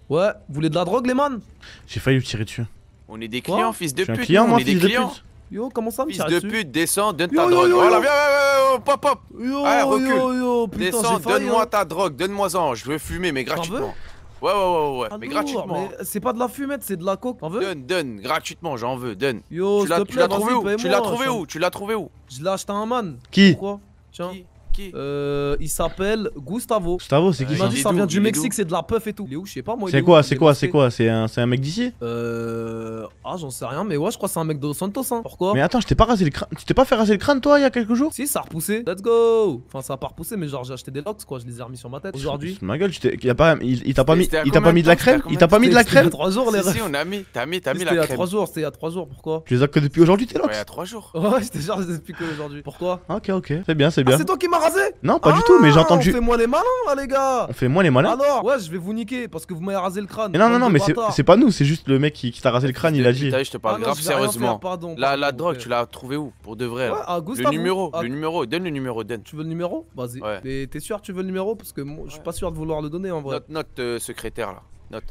Ouais, vous voulez de la drogue, les man? J'ai failli lui tirer dessus. On est des clients, quoi? Fils de pute, client, moi, on est des clients. Yo, comment ça me tire dessus? Fils de pute, descends, donne ta drogue. Voilà, viens, viens, viens, pop, pop. Allez, recule. Descends, donne-moi ta drogue, donne-moi-en. Je veux fumer, mais gratuitement. Ouais, ouais, ouais, ouais, mais gratuitement. C'est pas de la fumette, c'est de la coke. T'en veux? Donne, donne, gratuitement, j'en veux, donne. Yo, tu l'as trouvé où? Tu l'as trouvé où? Tu l'as trouvé où? Je l'ai acheté à un man. Qui? Pourquoi? Tiens. Qui? Euh. Il s'appelle Gustavo. Gustavo, c'est qui? Il m'a dit ça vient du Mexique, c'est de la puff et tout. Il est où? Je sais pas, moi. C'est quoi? C'est quoi? C'est quoi? C'est un mec d'ici? Euh. Ah, j'en sais rien, mais ouais, je crois que c'est un mec de Los Santos, hein. Pourquoi? Mais attends, je t'ai pas rasé le crâne. Tu t'es pas fait raser le crâne, toi, il y a quelques jours? Si, ça a repoussé. Let's go! Enfin, ça a pas repoussé, mais genre, j'ai acheté des locks, quoi. Je les ai remis sur ma tête. Aujourd'hui. Ma gueule, il t'a pas mis de la crème? Il t'a pas mis de la crème? Il y a trois jours, les refs. Si, on a mis. T'as mis, t'as mis la crème. C'était il y a trois jours, c'était il y a trois jours, pourquoi? Tu les as que depuis aujourd'hui, tes locks? Ouais, il y a trois jours. Ouais, c'était genre, je les ai plus que aujourd'hui. Pourquoi? Ok, ok. C'est bien, c'est bien. C'est toi qui m'as rasé? Non, pas du tout, mais j'ai entendu. On fait moins les malins, là, les gars. On fait moins les malins. Alors, ouais, je vais vous niquer parce que vous m'avez rasé le crâne. Non, non, non, mais c'est pas nous, c'est juste le mec qui t'a rasé le crâne, il a dit. Je te parle ah non, grave sérieusement. Faire, pardon, la, la drogue, tu l'as trouvé où? Pour de vrai. Ouais, là. Le numéro, à... le numéro, donne le numéro, donne. Tu veux le numéro? Vas-y. Ouais. Mais t'es sûr que tu veux le numéro? Parce que moi, je suis pas sûr de vouloir le donner en vrai. Note, note euh, secrétaire là. Note.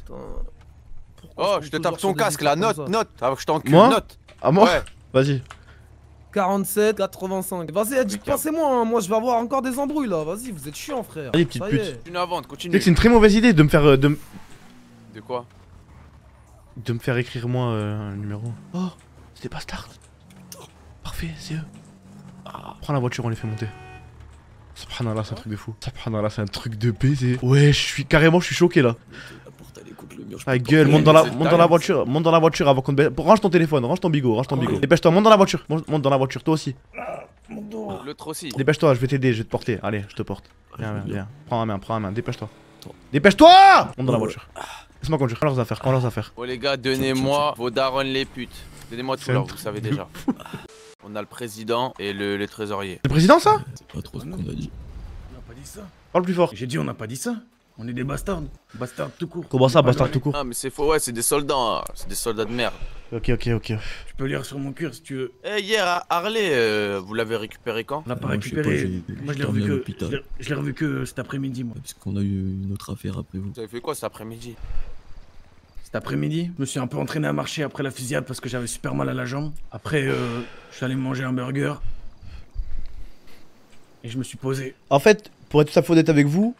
Pourquoi oh, je te tape ton casque là. Note, note. Avant que je t'encule, note. Ah, moi ouais. Vas-y. quarante-sept, quatre-vingt-cinc. Vas-y, dites pensez-moi, hein. Moi je vais avoir encore des embrouilles là. Vas-y, vous êtes chiant, frère. Allez, petite pute. Une avante, continue. Tu sais que c'est une très mauvaise idée de me faire. Euh, de... de quoi? De me faire écrire moi euh, un numéro. Oh, c'était pas Star. Parfait, c'est eux. Ah, prends la voiture, on les fait monter. Subhanallah, c'est un truc de fou. Subhanallah, c'est un truc de baiser. Ouais, je suis carrément, je suis choqué là. Ta gueule, monte dans la, monte dans la voiture, monte dans la voiture avant qu'on te baisse. Range ton téléphone, range ton bigot, range ton bigot. Dépêche-toi, monte dans la voiture, monte dans la voiture, toi aussi. L'autre aussi. Dépêche-toi, je vais t'aider, je vais te porter. Allez, je te porte. Viens, viens, prends ma main, prends ma main, dépêche-toi. Dépêche-toi! Monte dans la voiture. Laisse-moi conduire, prends leurs affaires, prends leurs affaires. Oh les gars, donnez-moi vos darons les putes. Donnez-moi tout là, vous savez déjà. On a le président et le trésorier. C'est le président ça? C'est pas trop ce qu'on a dit. On n'a pas dit ça. Parle plus fort. J'ai dit on n'a pas dit ça. On est des bastards, bastards tout court. Comment ça, bastards tout court? Ah mais c'est faux, ouais, c'est des soldats, c'est des soldats de merde. Ok, ok, ok. Tu peux lire sur mon cœur si tu veux. Eh, hier à Harley, euh, vous l'avez récupéré quand? On l'a pas ah, récupéré. Moi je l'ai revu que, je l'ai revu que cet après-midi, moi. Parce qu'on a eu une autre affaire après vous. Vous avez fait quoi cet après-midi? Cet après-midi, je me suis un peu entraîné à marcher après la fusillade parce que j'avais super mal à la jambe. Après, euh, je suis allé manger un burger et je me suis posé. En fait, pour être tout à fait honnête avec vous.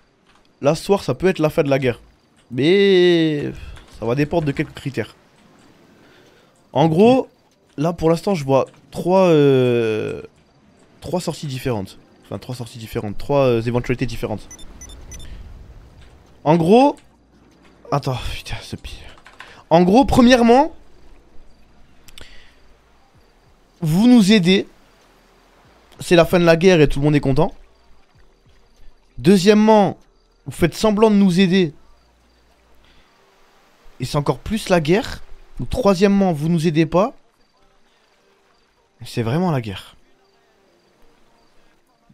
Là, ce soir, ça peut être la fin de la guerre. Mais ça va dépendre de quelques critères. En gros, là, pour l'instant, je vois trois, euh, trois sorties différentes. Enfin, trois sorties différentes. Trois euh, éventualités différentes. En gros... Attends, putain, c'est pire. En gros, premièrement... Vous nous aidez. C'est la fin de la guerre et tout le monde est content. Deuxièmement... Vous faites semblant de nous aider. Et c'est encore plus la guerre. Ou troisièmement, vous nous aidez pas. C'est vraiment la guerre.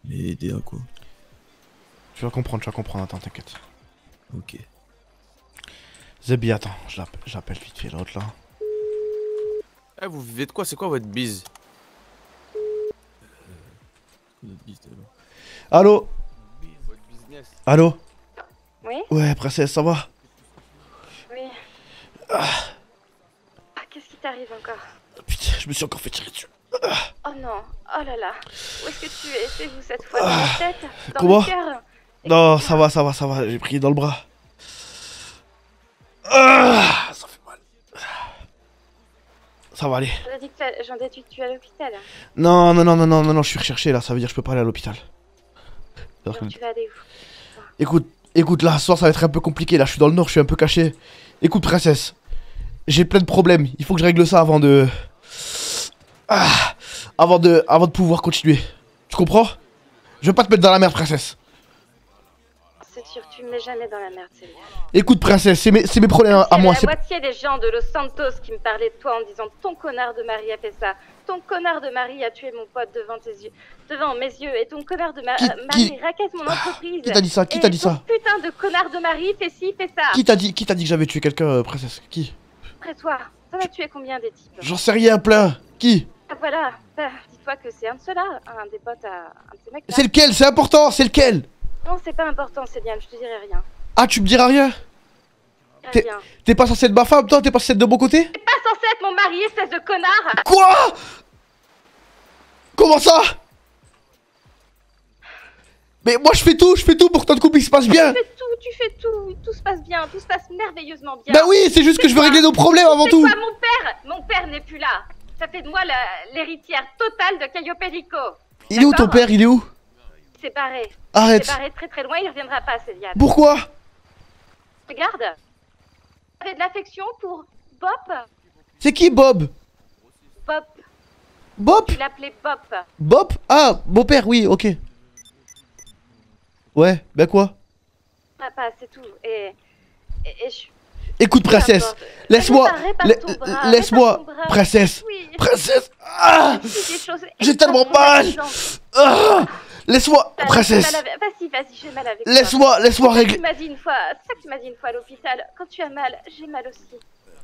Mais aider à quoi? Tu vas comprendre, tu vas comprendre, attends, t'inquiète. Ok. Zebi, attends, j'appelle vite fait l'autre là. Eh, vous vivez de quoi? C'est quoi votre bise? euh, Allô? Allô? Oui. Ouais, princesse, ça va? Oui. Ah, ah qu'est-ce qui t'arrive encore? Putain, je me suis encore fait tirer dessus. Ah. Oh non, oh là là. Où est-ce que tu es? C'est vous cette fois? Dans ah. la tête? Dans Comment? le cœur? Non, ça va, ça va, ça va. J'ai pris dans le bras. Ah, ça fait mal. Ça va aller. J'en déduis que tu es à l'hôpital. Non, non, non, non, non, non, non, je suis recherché là. Ça veut dire que je peux pas aller à l'hôpital. Donc, tu vas aller où? Écoute, écoute, là, ce soir, ça va être un peu compliqué. Là, je suis dans le nord, je suis un peu caché. Écoute, princesse, j'ai plein de problèmes. Il faut que je règle ça avant de... Ah, avant de... Avant de pouvoir continuer. Tu comprends? Je veux pas te mettre dans la merde, princesse. C'est sûr, tu me mets jamais dans la merde, c'est bien. Écoute, princesse, c'est mes, mes problèmes à, à moi. C'est la moitié des gens de Los Santos qui me parlaient de toi en disant « Ton connard de mari a fait ça. Ton connard de mari a tué mon pote devant tes yeux, devant mes yeux. Et ton connard de ma qui, mari qui... raquette mon entreprise. » Qui t'a dit ça? Qui t'a dit ça? Putain de connard de mari, fait ci, fait ça. Qui t'a dit, qui t'a dit que j'avais tué quelqu'un, euh, princesse? Qui? Après toi, t'en as tué combien des types? J'en sais rien, plein. Qui? Ah voilà, bah, dis-toi que c'est un de ceux-là, un des potes à un de ces mecs. C'est lequel? C'est important, c'est lequel? Non, c'est pas important, Céliane, je te dirai rien. Ah, tu me diras rien? Rien. T'es pas censé être ma femme, toi? T'es pas censé être de mon côté? T'es pas censé être mon mari, espèce de connard! Quoi? Comment ça? Mais moi, je fais tout, je fais tout pour que notre couple il se passe bien! Tu fais tout, tu fais tout, tout se passe bien, tout se passe merveilleusement bien. Bah oui, c'est juste que je veux régler nos problèmes avant tout! Quoi, mon père, mon père n'est plus là. Ça fait de moi l'héritière totale de Cayo Perico. Il est où ton père? Il est où? Séparé. Arrête. Séparé très très loin, il reviendra pas, Céliane. Pourquoi? Regarde. J'avais de l'affection pour Bob. C'est qui Bob? Bob. Bob? Je l'appelais Bob. Bob? Ah, beau-père, oui, ok. Ouais, ben quoi? Papa, c'est tout. Et, et, et je... Écoute, princesse, laisse-moi, laisse-moi, princesse, oui. princesse, ah, j'ai tellement mal, ah, laisse-moi, princesse, vas-y, vas-y, j'ai mal avec toi, laisse-moi, laisse-moi régler, c'est ça que tu m'as dit une fois, c'est ça que tu m'as dit une fois à l'hôpital, quand tu as mal, j'ai mal aussi,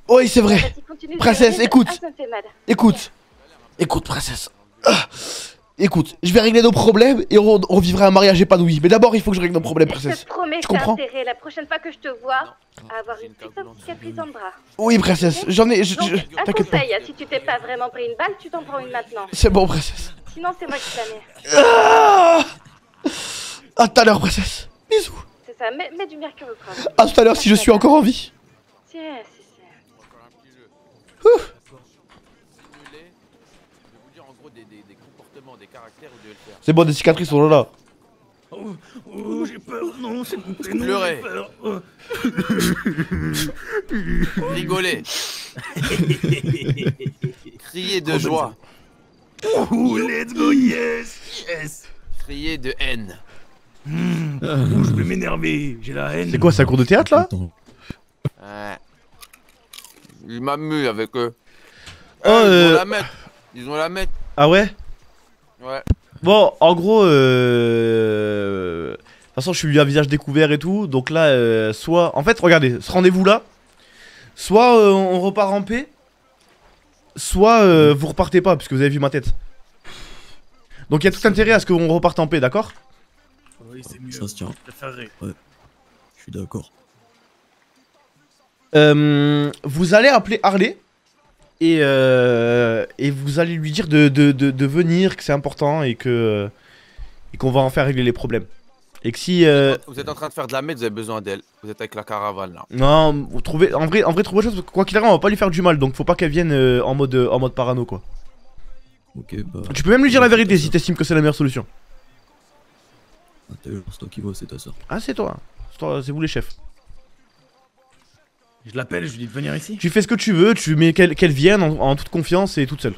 oui, c'est vrai, princesse, écoute, écoute, écoute, princesse, ah. Écoute, je vais régler nos problèmes et on, on vivra un mariage épanoui. Mais d'abord, il faut que je règle nos problèmes, princesse. Je te promets, tu comprends? La prochaine fois que je te vois, à avoir une putain de cicatrice dans le bras. Oui, princesse, j'en ai. Je, je, un conseil, pas. Si tu t'es pas vraiment pris une balle, tu t'en prends une maintenant. C'est bon, princesse. Sinon, c'est moi qui t'amène. Ah, à tout à l'heure, princesse. Bisous. C'est ça, mets, mets du mercure au crâne. À tout à l'heure si je suis encore en vie. Si, si, si. Ouh. C'est bon, des cicatrices sont là. Oh, oh j'ai peur, non, c'est bon. Pleurez. Rigolez. Criez de oh, joie. Oh, let's go, yes, yes. Criez de haine. Mmh, oh, je vais m'énerver, j'ai la haine. C'est quoi, c'est un cours de théâtre là? Ouais. Je m'amuse avec eux. Oh, ah, euh... ils ont la mettre. Ils ont la mettre. Ah ouais? Ouais. Bon, en gros, euh... de toute façon, je suis à visage découvert et tout, donc là, euh, soit... En fait, regardez, ce rendez-vous là, soit euh, on repart en paix, soit euh, vous repartez pas, puisque vous avez vu ma tête. Donc il y a tout intérêt à ce qu'on reparte en paix, d'accord? Oui, c'est mieux, ça se tient. Ouais, je suis d'accord. Euh, vous allez appeler Harley. Et, euh, et vous allez lui dire de, de, de, de venir, que c'est important et que et qu'on va en faire régler les problèmes. Et que si euh... vous êtes en train de faire de la merde, vous avez besoin d'elle. Vous êtes avec la caravane là. Non, vous trouvez en vrai, en vrai trouvez chose parce que quoi qu'il arrive, on va pas lui faire du mal, donc faut pas qu'elle vienne euh, en mode en mode parano quoi. Ok. Bah, tu peux même lui dire la vérité si t'estimes que c'est la meilleure solution. Ah, c'est toi qui vois, c'est ta soeur. Ah c'est toi, c'est vous les chefs. Je l'appelle, je lui dis de venir ici. Tu fais ce que tu veux, tu mais qu'elle qu'elle vienne en, en toute confiance et toute seule.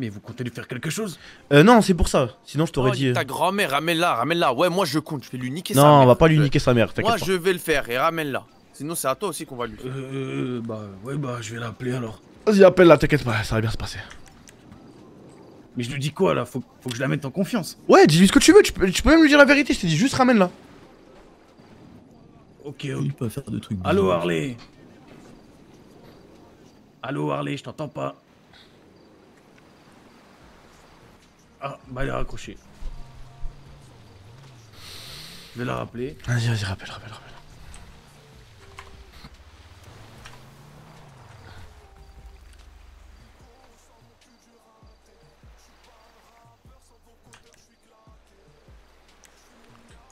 Mais vous comptez lui faire quelque chose? Euh non, c'est pour ça. Sinon je t'aurais oh, dit ta grand-mère, ramène-la, ramène-la. Ouais, moi je compte, je vais lui niquer non, sa mère. Non, on va pas lui niquer sa mère, t'inquiète. Moi pas. Je vais le faire et ramène-la. Sinon c'est à toi aussi qu'on va lui faire. Euh bah ouais bah je vais l'appeler alors. Vas-y, appelle-la, t'inquiète pas, ça va bien se passer. Mais je lui dis quoi là? Faut, faut que je la mette en confiance. Ouais, dis-lui ce que tu veux, tu peux, tu peux même lui dire la vérité, je t'ai dit juste ramène-la. Ok, ok. Pas faire de trucs. Allô Harley. Allô Harley, je t'entends pas. Ah, bah elle est raccrochée. Je vais la rappeler. Vas-y, vas-y, rappelle, rappelle, rappelle.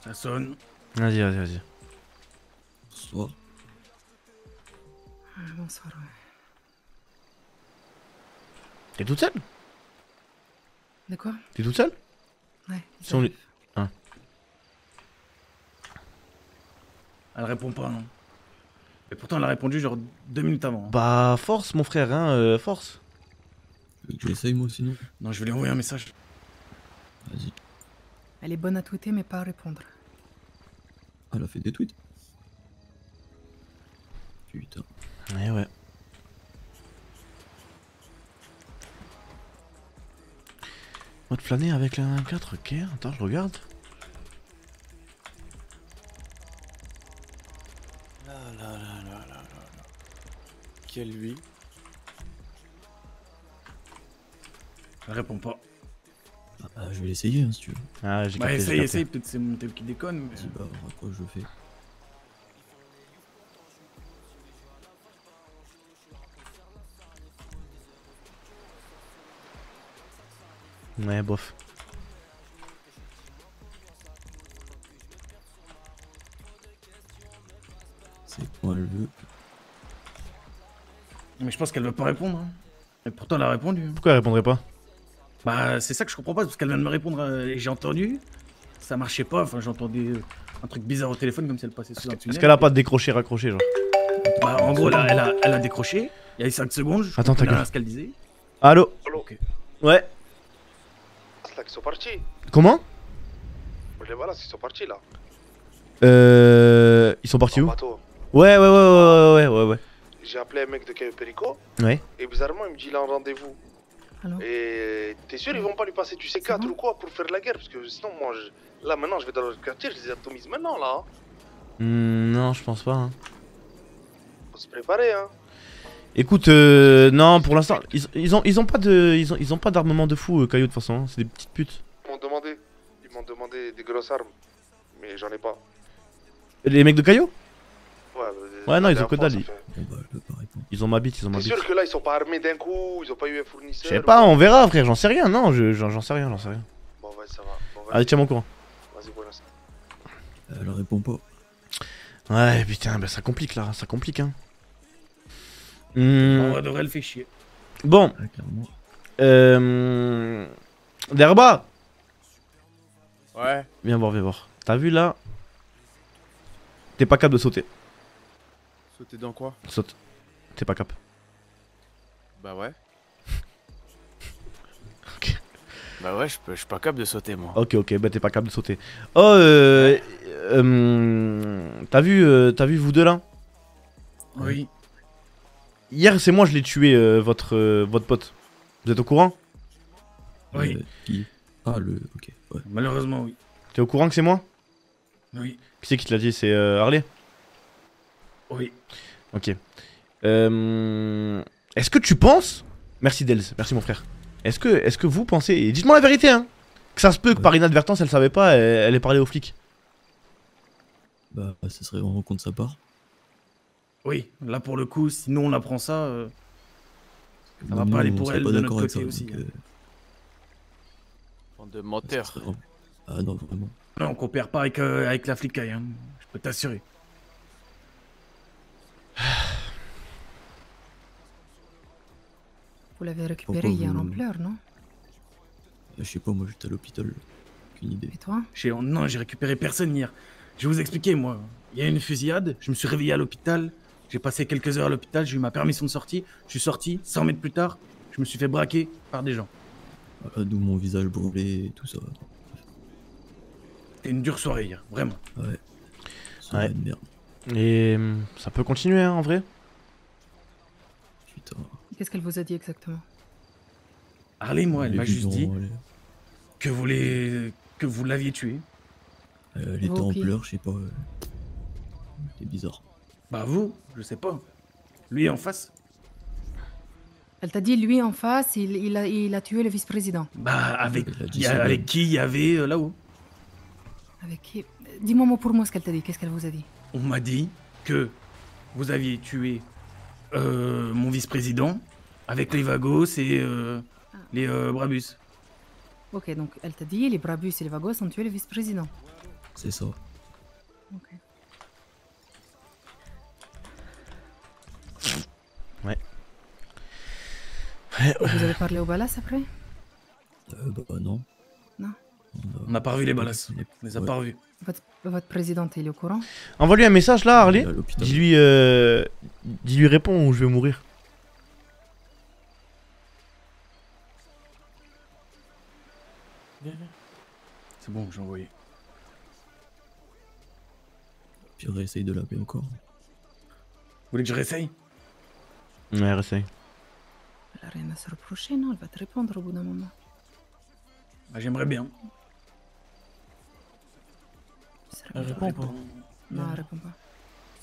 Ça sonne. Vas-y, vas-y, vas-y. Bonsoir. Bonsoir, ouais. T'es toute seule? De quoi? T'es toute seule? Ouais. Si on... hein. Elle répond pas, non? Et pourtant, elle a répondu genre deux minutes avant. Hein. Bah, force, mon frère, hein, euh, force. Tu essayes, moi aussi, non? Non, je vais lui envoyer un message. Vas-y. Elle est bonne à tweeter, mais pas à répondre. Elle a fait des tweets? Putain. Ouais ouais. Mode planer avec la quatre, ok, attends je regarde. Là là là là là là. Quel lui? Réponds pas. Ah, bah, je vais l'essayer hein, si tu veux. Ah j'ai capté. Bah essaye, essaye, peut-être c'est mon tel qui déconne mais. Bah à quoi je fais? Ouais, bof. C'est quoi elle veut? Mais je pense qu'elle veut pas répondre. Hein. Et pourtant elle a répondu. Hein. Pourquoi elle répondrait pas? Bah c'est ça que je comprends pas, parce qu'elle vient de me répondre euh, et j'ai entendu. Ça marchait pas, enfin j'entendais euh, un truc bizarre au téléphone comme si elle passait sous un tunnel. Est-ce qu'elle a pas décroché, raccroché genre? Bah en gros là, elle a, elle a décroché, il y a eu cinq secondes, je comprends rien à ce qu'elle disait. Allô? Allô okay. Ouais. Ils sont partis. Comment? Les voilà, ils sont partis là. Euh. Ils sont partis en où bateau. Ouais, ouais, ouais, ouais, ouais, ouais, ouais. J'ai appelé un mec de Cayo Perico. Ouais. Et bizarrement, il me dit il a un rendez-vous. Et t'es sûr, ils vont pas lui passer du C quatre ou quoi pour faire la guerre? Parce que sinon, moi, je... là maintenant, je vais dans leur quartier, je les atomise maintenant là. Mmh, non, je pense pas. Hein. Faut se préparer, hein. Écoute, euh, non, pour l'instant, ils, ils, ont, ils ont pas de, ils ont, ils ont pas d'armement de fou, euh, Caillou, de toute façon, hein, c'est des petites putes. Ils m'ont demandé, ils m'ont demandé des grosses armes, mais j'en ai pas. Les mecs de Caillou? Ouais, bah, ouais non, ils ont que dalle. Ils... Bon, bah, ils ont ma bite, ils ont ma bite. C'est sûr que là, ils sont pas armés d'un coup, ils ont pas eu un fournisseur. Je sais pas, ou... on verra, frère, j'en sais rien, non, j'en sais rien, j'en sais rien. Bon, ouais, ça va. Bon, allez, tiens mon courant. Vas-y, voilà ça. Elle répond pas. Ouais, putain, bah ça complique là, ça complique, hein. Mmh. On devrait le faire chier. Bon. Ah, euh... Derba. Ouais. Viens voir, viens voir. T'as vu là? T'es pas capable de sauter. Sauter dans quoi? Saute. T'es pas capable. Bah ouais. Okay. Bah ouais, je suis pas capable de sauter moi. Ok, ok, bah t'es pas capable de sauter. Oh, euh... euh t'as vu, euh, t'as vu vous deux là? Oui. Hier, c'est moi, je l'ai tué, euh, votre, euh, votre pote. Vous êtes au courant? Oui. Euh, qui? Ah, le... Ok. Ouais. Malheureusement, oui. T'es au courant que c'est moi? Oui. Qui c'est qui te l'a dit? C'est euh, Harley? Oui. Ok. Euh... Est-ce que tu penses... Merci Dels, merci mon frère. Est-ce que, est-ce que vous pensez... Et dites-moi la vérité, hein. Que ça se peut que ouais. Par inadvertance, elle savait pas, elle ait parlé aux flics. Bah, bah, ce serait vraiment contre sa part. Oui, là pour le coup, si nous on apprend ça, euh, ça va pas aller pour elle de notre côté aussi. Euh... Bande de menteurs. Ah, ah non, vraiment. Non, on coopère pas avec, euh, avec la flicaille, hein. Je peux t'assurer. Vous l'avez récupéré, il y a un ampleur, non? Je sais pas, moi j'étais à l'hôpital. Aucune idée. Et toi? Non, j'ai récupéré personne hier. Je vais vous expliquer, moi. Il y a une fusillade, je me suis réveillé à l'hôpital. J'ai passé quelques heures à l'hôpital, j'ai eu ma permission de sortie, je suis sorti, cent mètres plus tard, je me suis fait braquer par des gens. Ah, d'où mon visage brûlé et tout ça. C'était une dure soirée hier, vraiment. Ouais. Ouais. Merde. Et ça peut continuer, hein, en vrai. Putain. Qu'est-ce qu'elle vous a dit exactement? Harley, moi, elle m'a juste dit allez. que vous les... que vous l'aviez tué. Euh, elle était en pleurs, je sais pas. Euh... C'est bizarre. Bah vous, je sais pas. Lui en face. Elle t'a dit lui en face, il, il, a, il a tué le vice-président. Bah avec, il a, avec qui il y avait euh, là-haut. Avec qui? Dis-moi mot pour moi ce qu'elle t'a dit, qu'est-ce qu'elle vous a dit? On m'a dit que vous aviez tué euh, mon vice-président avec les Vagos et euh, ah. les euh, Brabus. Ok, donc elle t'a dit les Brabus et les Vagos ont tué le vice-président. C'est ça. Ok. Ouais. Vous avez parlé aux balas après? Euh, bah non. Non. On n'a pas revu les balas. On les a ouais. pas revus. Votre, votre présidente, il est au courant? Envoie-lui un message là, Harley. Dis-lui, euh, dis-lui réponds ou je vais mourir. C'est bon, j'ai envoyé. Puis réessaye de l'appeler encore. Vous voulez que je réessaye? Ouais, réessaye. Elle a rien à se reprocher, non? Elle va te répondre au bout d'un moment. Bah, j'aimerais bien. Elle répond pas. Non, elle répond pas.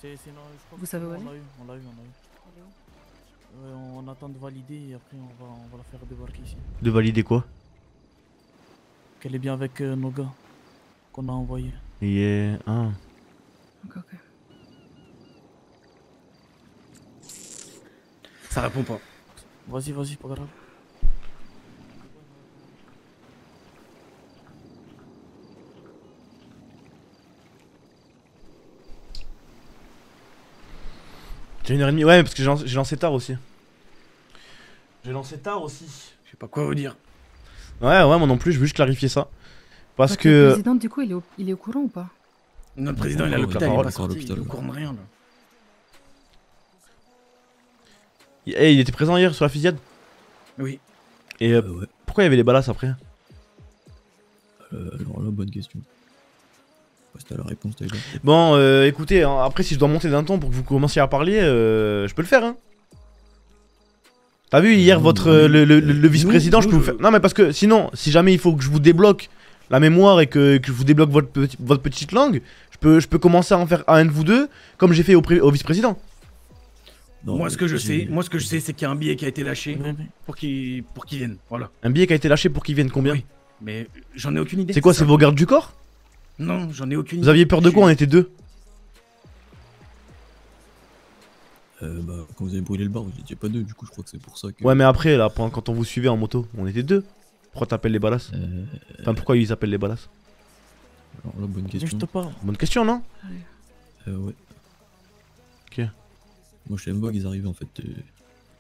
C'est, c'est, non, je crois. Vous savez où elle est? On l'a eu, on l'a eu, on l'a eu. Ouais, on, on attend de valider et après on va, on va la faire débarquer ici. De valider quoi? Qu'elle est bien avec euh, nos gars qu'on a envoyés. Yeah, ah. Ok, ok. Ça répond pas. Vas-y, vas-y, pas grave. J'ai une heure et demie, ouais, parce que j'ai lancé tard aussi. J'ai lancé tard aussi. Je sais pas quoi vous dire. Ouais, ouais, moi non plus, je veux juste clarifier ça. Parce, parce que... que... Le président, du coup, il est au, il est au courant ou pas? Non, le président, il est à l'hôpital, il est pas sorti, il est au courant de rien, là. Hey, il était présent hier sur la fusillade? Oui. Et euh, euh, ouais. Pourquoi il y avait les balas après? euh, Alors là, bonne question. C'était la réponse, t'as eu là. Bon, euh, écoutez, hein, après si je dois monter d'un ton pour que vous commenciez à parler, euh, je peux le faire, hein. T'as vu hier non, votre euh, le, le, le, le vice-président, je peux vous faire... Non mais parce que sinon, si jamais il faut que je vous débloque la mémoire et que, que je vous débloque votre, petit, votre petite langue, je peux, je peux commencer à en faire à un de vous deux, comme j'ai fait au, au vice-président. Non, moi, ce que je sais, moi, ce que je sais, c'est qu'il y a un billet qui a été lâché oui, oui. pour qu'il pour qu'il vienne. Voilà. Un billet qui a été lâché pour qu'il vienne combien? Oui, mais j'en ai aucune idée. C'est quoi? C'est vos gardes du corps? Non, j'en ai aucune idée. Vous aviez peur de quoi? On était deux. Euh, bah, quand vous avez brûlé le bar, vous étiez pas deux, du coup, je crois que c'est pour ça que. Ouais, mais après, là, quand on vous suivait en moto, on était deux. Pourquoi t'appelles les balas? euh... Enfin, pourquoi ils appellent les balas? Alors là, bonne question. Je te parle. Bonne question, non? Euh, ouais. Ok. Moi, je savais même pas qu'ils arrivaient en fait. Euh,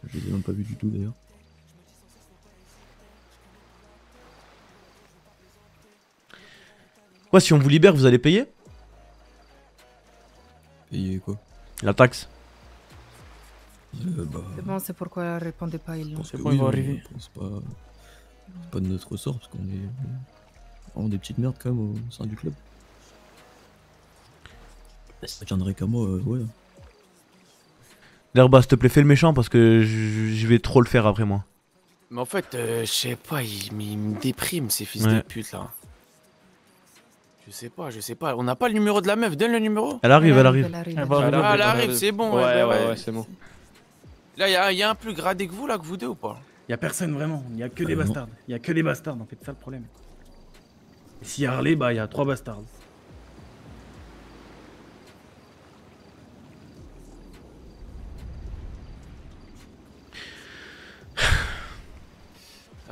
je les ai même pas vus du tout d'ailleurs. Quoi, si on vous libère, vous allez payer? Payer quoi? La taxe. Euh, bah... C'est bon, c'est pourquoi elle répondait pas. Ils l'ont. C'est bon, ils vont arriver. C'est pas... pas de notre ressort parce qu'on est vraiment des petites merdes quand même au sein du club. Ça tiendrait qu'à moi, euh, ouais. Derba, s'il te plaît, fais le méchant parce que je vais trop le faire après moi. Mais en fait, euh, je sais pas, il, il me déprime ces fils ouais. de pute là. Je sais pas, je sais pas. On n'a pas le numéro de la meuf, donne le numéro. Elle arrive, elle arrive. Elle arrive, elle arrive, ah, arrive c'est bon. Ouais, ouais, ouais, ouais, ouais c'est bon. Là, y'a y a un plus gradé que vous là, que vous deux ou pas? Y'a personne vraiment, y'a que des euh, bastards. Y'a que des bastards, en fait, c'est ça le problème. Si y'a Harley, bah y'a trois bastards.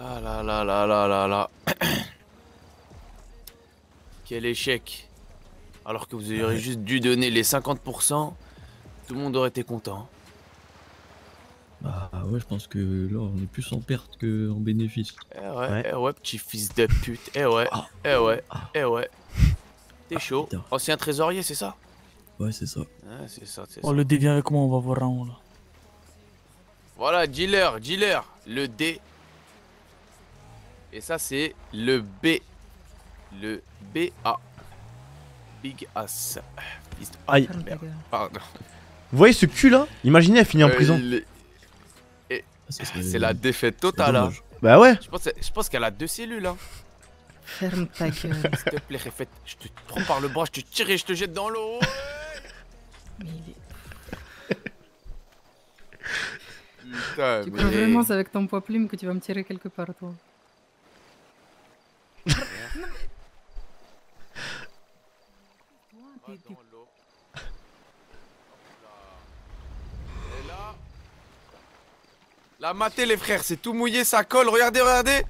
Ah là là là là là là. Quel échec. Alors que vous auriez juste dû donner les cinquante pour cent, tout le monde aurait été content. Bah ouais, je pense que là on est plus en perte qu'en bénéfice. Eh ouais, ouais, eh ouais, petit fils de pute. Eh ouais, ah, eh ouais, ah, eh ouais. T'es ah, chaud. Putain. Ancien trésorier, c'est ça? Ouais, c'est ça. Ah, c'est ça, c'est ça. Oh, le dé vient avec moi, on va voir un on là. Voilà, dealer, dealer. Le dé. Et ça, c'est le B. Le B A. Big ass. Aïe. Pardon. Vous voyez ce cul là? Imaginez, elle finit en euh, prison. Le... C'est la défaite totale là. Bah ouais. Je pense qu'elle a deux cellules hein. Ferme ta gueule. S'il te plaît, répète. Je te prends par le bras, je te tire et je te jette dans l'eau. Mais il est... Putain, tu mais... crois vraiment c'est avec ton poids plume que tu vas me tirer quelque part toi? Non mais... Toi, la maté les frères, c'est tout mouillé, ça colle, regardez, regardez.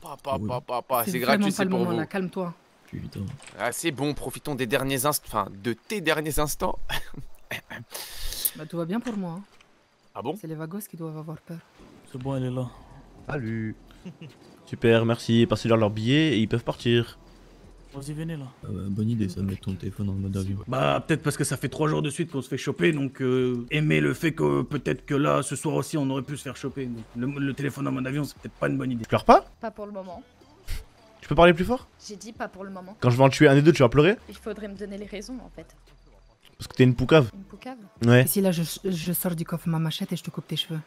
Papa, papa, papa, c'est gratuit, c'est pour vous. Calme-toi. Putain. Ah c'est bon, profitons des derniers instants, enfin de tes derniers instants. Bah tout va bien pour moi. Hein. Ah bon? C'est les vagos qui doivent avoir peur. C'est bon, elle est là. Salut. Super, merci, passez leur leur billet et ils peuvent partir. Vas-y, venez là. Ah bah, bonne idée ça de mettre ton téléphone en mode avion. Bah peut-être parce que ça fait trois jours de suite qu'on se fait choper donc euh, aimer le fait que peut-être que là ce soir aussi on aurait pu se faire choper. Donc, le, le téléphone en mode avion c'est peut-être pas une bonne idée. Tu pleures pas? Pas pour le moment. Tu peux parler plus fort? J'ai dit pas pour le moment. Quand je vais en tuer un des deux tu vas pleurer? Il faudrait me donner les raisons en fait. Parce que t'es une poucave. Une poucave? Ouais. Et si là je, je sors du coffre ma machette et je te coupe tes cheveux.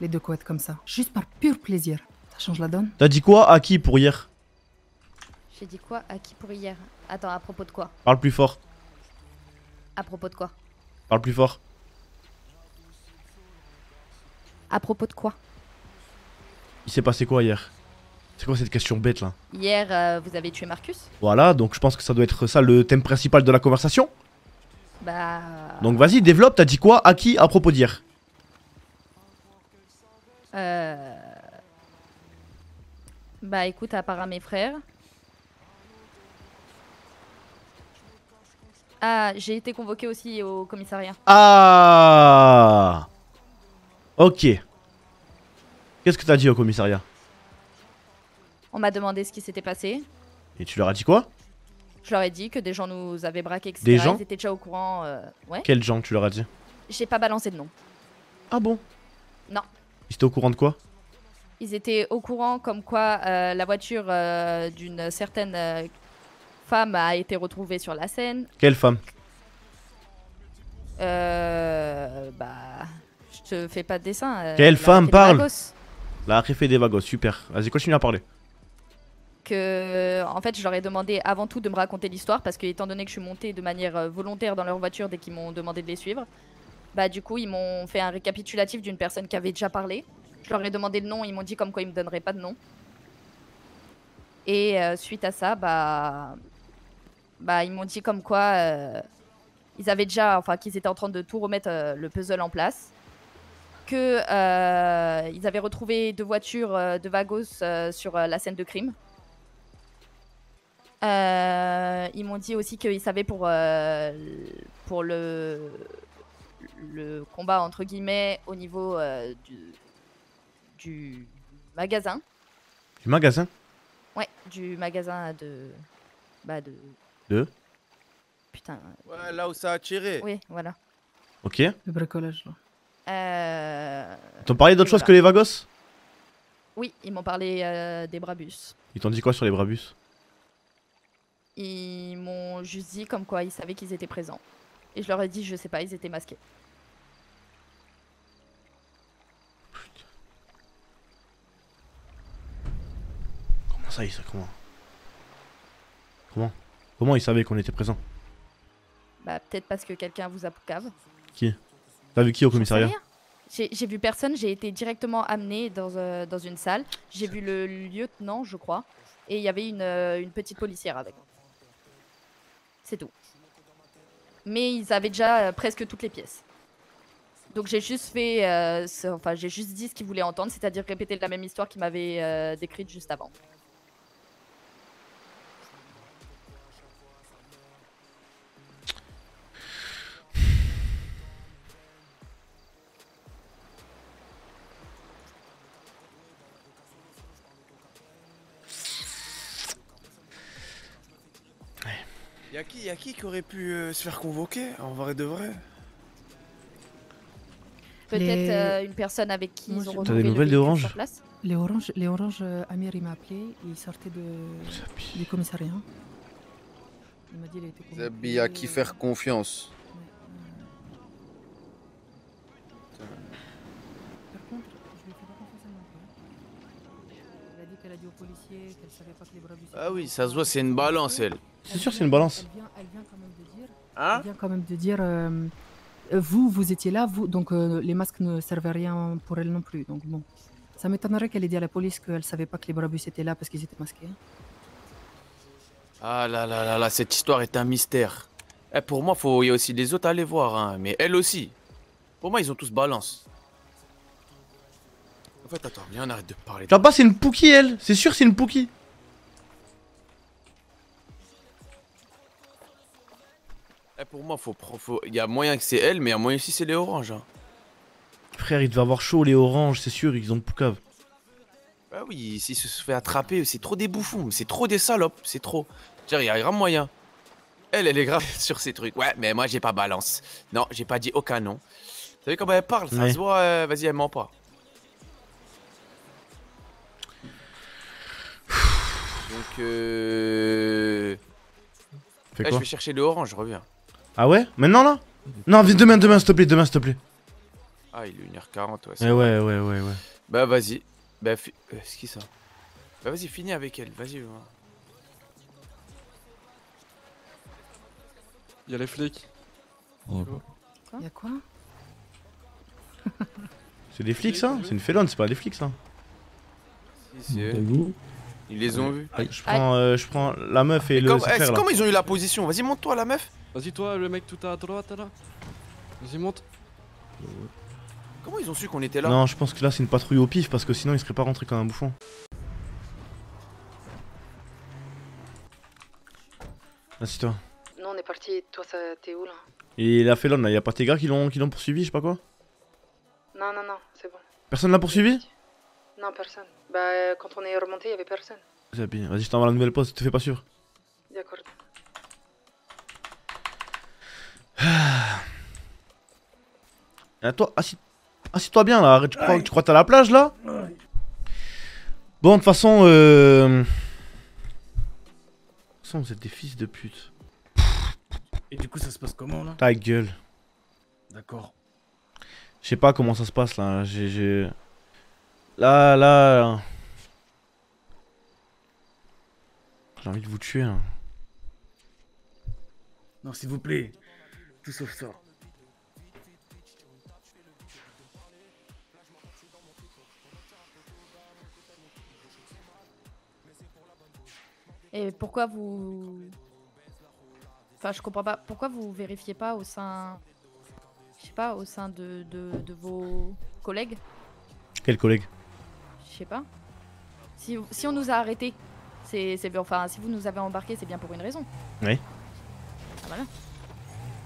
Les deux couettes comme ça. Juste par pur plaisir. Ça change la donne? T'as dit quoi à qui pour hier? J'ai dit quoi à qui pour hier? Attends, à propos de quoi? Parle plus fort. À propos de quoi? Parle plus fort. À propos de quoi? Il s'est passé quoi hier? C'est quoi cette question bête là? Hier, euh, vous avez tué Marcus? Voilà, donc je pense que ça doit être ça le thème principal de la conversation. Bah... Donc vas-y, développe, t'as dit quoi à qui à propos d'hier? Euh... Bah écoute, à part à mes frères... Ah, j'ai été convoqué aussi au commissariat. Ah. Ok. Qu'est-ce que t'as dit au commissariat? On m'a demandé ce qui s'était passé. Et tu leur as dit quoi? Je leur ai dit que des gens nous avaient braqué, et cetera. Des gens? Ils étaient déjà au courant, euh... ouais. Quels gens tu leur as dit? J'ai pas balancé de nom. Ah bon? Non. Ils étaient au courant de quoi? Ils étaient au courant comme quoi euh, la voiture euh, d'une certaine... Euh... femme a été retrouvée sur la scène. Quelle femme? Euh... Bah... Je te fais pas de dessin. Quelle la femme parle? La réfé des Vagos, super. Vas-y, continue à parler. Que... En fait, je leur ai demandé avant tout de me raconter l'histoire parce que étant donné que je suis montée de manière volontaire dans leur voiture dès qu'ils m'ont demandé de les suivre, Bah du coup, ils m'ont fait un récapitulatif d'une personne qui avait déjà parlé. Je leur ai demandé le nom, ils m'ont dit comme quoi ils me donneraient pas de nom. Et euh, suite à ça, bah... bah ils m'ont dit comme quoi euh, ils avaient déjà, enfin qu'ils étaient en train de tout remettre euh, le puzzle en place, que euh, ils avaient retrouvé deux voitures euh, de Vagos euh, sur euh, la scène de crime. Euh, ils m'ont dit aussi qu'ils savaient pour euh, pour le le combat entre guillemets au niveau euh, du du magasin. Du magasin? Ouais, du magasin de. Bah de... de Putain... Ouais, là où ça a tiré. Oui, voilà. Ok. Le bricolage, là. Euh... T'ont parlé d'autre chose voilà. que les Vagos? Oui, ils m'ont parlé euh, des Brabus. Ils t'ont dit quoi sur les Brabus? Ils m'ont juste dit comme quoi ils savaient qu'ils étaient présents. Et je leur ai dit, je sais pas, ils étaient masqués. Putain. Comment ça, ils savent comment? Comment? Comment ils savaient qu'on était présents? Bah peut-être parce que quelqu'un vous a poucave. Qui? T'as vu qui au commissariat? J'ai vu personne, j'ai été directement amenée dans, euh, dans une salle. J'ai vu le lieutenant, je crois. Et il y avait une, euh, une petite policière avec. C'est tout. Mais ils avaient déjà euh, presque toutes les pièces. Donc j'ai juste fait... Euh, ce, enfin j'ai juste dit ce qu'ils voulaient entendre, c'est-à-dire répéter la même histoire qu'ils m'avaient euh, décrite juste avant. Y'a qui, y a qui qui aurait pu euh, se faire convoquer, en vrai de vrai? Peut-être les... euh, une personne avec qui ils ont... T'as des nouvelles des oranges? Les oranges, les oranges euh, Amir il m'a appelé, il sortait de... du commissariat. Il m'a dit il était convoqué. Zabi, à qui faire confiance? Ouais. Par contre, je lui fais pas confiance à mon père. Elle a dit qu'elle a dit aux policiers qu'elle savait pas que les bras du... Ah oui, ça se voit, c'est une balance elle. C'est sûr, c'est une balance. Elle vient, elle vient quand même de dire, hein? Elle vient quand même de dire euh, vous, vous étiez là, vous, donc euh, les masques ne servaient à rien pour elle non plus. Donc bon, ça m'étonnerait qu'elle ait dit à la police qu'elle savait pas que les Brabus étaient là parce qu'ils étaient masqués. Ah là là là là, cette histoire est un mystère. Eh, pour moi, faut, il y a aussi les autres à aller voir, hein, mais elle aussi. Pour moi, ils ont tous balance. En fait, attends, viens, on arrête de parler. Là-bas, c'est une Pookie, elle. C'est sûr, c'est une Pookie. Pour moi, faut, faut, y a moyen que c'est elle, mais il y a moyen aussi c'est les oranges. Hein. Frère, il devait avoir chaud les oranges, c'est sûr, ils ont poucave. Bah oui, s'ils se fait attraper, c'est trop des bouffons, c'est trop des salopes, c'est trop. Genre, il y a grave moyen. Elle, elle est grave sur ces trucs. Ouais, mais moi, j'ai pas balance. Non, j'ai pas dit aucun nom. Vous savez comment elle parle, ça ouais. se voit, euh, vas-y, elle ment pas. Donc, euh... Fais quoi? Là, je vais chercher les oranges, je reviens. Ah ouais? Maintenant là? Non, vite demain, demain, s'il te plaît, demain, s'il te plaît. Ah, il est une heure quarante, ouais. Eh ouais, ouais, ouais, ouais. Bah vas-y. Bah, fi... euh, c'est qui ça? Bah vas-y, finis avec elle, vas-y. Y'a les flics. Oh. Quoi? Y'a quoi? C'est des flics ça? C'est une félone, c'est pas des flics ça. Si, c'est eux. Ils les ont vus. Je prends, euh, je prends la meuf et, et le comme, frère, là. Comment ils ont eu la position? Vas-y, monte-toi la meuf. Vas-y toi, le mec tout à droite là. Vas-y monte. Comment ils ont su qu'on était là? Non, je pense que là c'est une patrouille au pif parce que sinon ils seraient pas rentrés comme un bouffon. Vas-y toi. Non, on est parti, toi ça t'es où là? Et la félone là, y'a pas tes gars qui l'ont poursuivi, je sais pas quoi? Non, non, non, c'est bon. Personne l'a poursuivi? Non, personne. Bah quand on est remonté, y'avait personne. Vas-y, je t'envoie la nouvelle poste, te fais pas suivre. D'accord. Toi, assis-toi bien là, tu crois, tu crois que t'as la plage là? Bon, de toute façon, euh... façon, vous êtes des fils de pute. Et du coup, ça se passe comment là? Ta gueule. D'accord. Je sais pas comment ça se passe là, j'ai... Là, là... là. J'ai envie de vous tuer. Hein. Non, s'il vous plaît, tout sauf ça. Et pourquoi vous... Enfin, je comprends pas. Pourquoi vous vérifiez pas au sein... Je sais pas, au sein de, de, de vos collègues? Quels collègues? Je sais pas. Si, si on nous a arrêtés, c'est bien. Enfin, si vous nous avez embarqués, c'est bien pour une raison. Oui. Ah, voilà.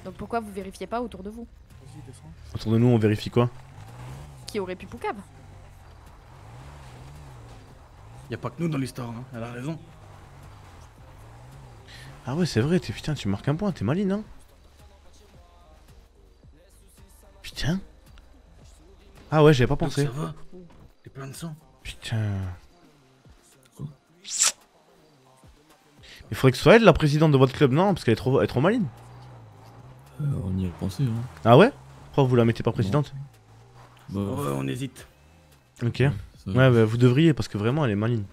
Donc pourquoi vous vérifiez pas autour de vous? Autour de nous, on vérifie quoi? Qui aurait pu poucave? Y'a pas que nous dans l'histoire, hein. Elle a raison. Ah ouais, c'est vrai, t'es putain, tu marques un point, t'es maligne, hein. Putain. Ah ouais, j'avais pas pensé. Donc ça va. T'es plein de sang. Putain. Oh. Il faudrait que ce soit elle la présidente de votre club, non? Parce qu'elle est trop, elle est trop maligne. Euh, on y a pensé, hein. Ah ouais? Pourquoi vous la mettez pas présidente? Bah, ouais, on hésite. Ok. Ouais, ouais bah, vous devriez, parce que vraiment, elle est maligne.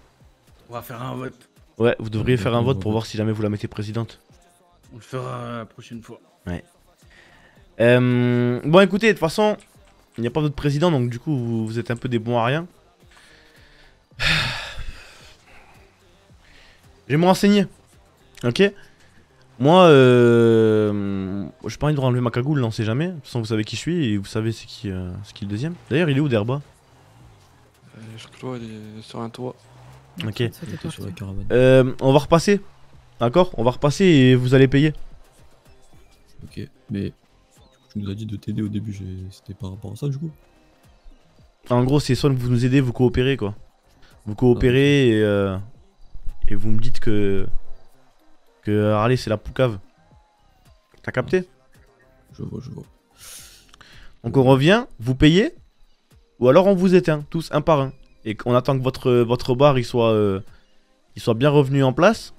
On va faire un vote. Ouais, vous devriez faire un vote pour voir si jamais vous la mettez présidente. On le fera la prochaine fois. Ouais. Euh, bon, écoutez, de toute façon, il n'y a pas d'autre président, donc du coup, vous, vous êtes un peu des bons à rien. Je vais me renseigner. Ok. Moi, euh, j'ai pas envie de enlever ma cagoule, on sait jamais. De toute façon, vous savez qui je suis et vous savez c'est qui, euh, c'est qui le deuxième. D'ailleurs, il est où, Derba? euh, Je crois qu'il est sur un toit. Ok, euh, on va repasser, d'accord? On va repasser et vous allez payer. Ok, mais tu nous as dit de t'aider au début, c'était par rapport à ça du coup? En gros, c'est soit vous nous aidez, vous coopérez quoi. Vous coopérez ah, et, euh, et vous me dites que que Harley c'est la poucave. T'as capté? Je vois, je vois. Donc on revient, vous payez, ou alors on vous éteint, tous un par un. Et on attend que votre, votre bar il soit, euh, il soit bien revenu en place.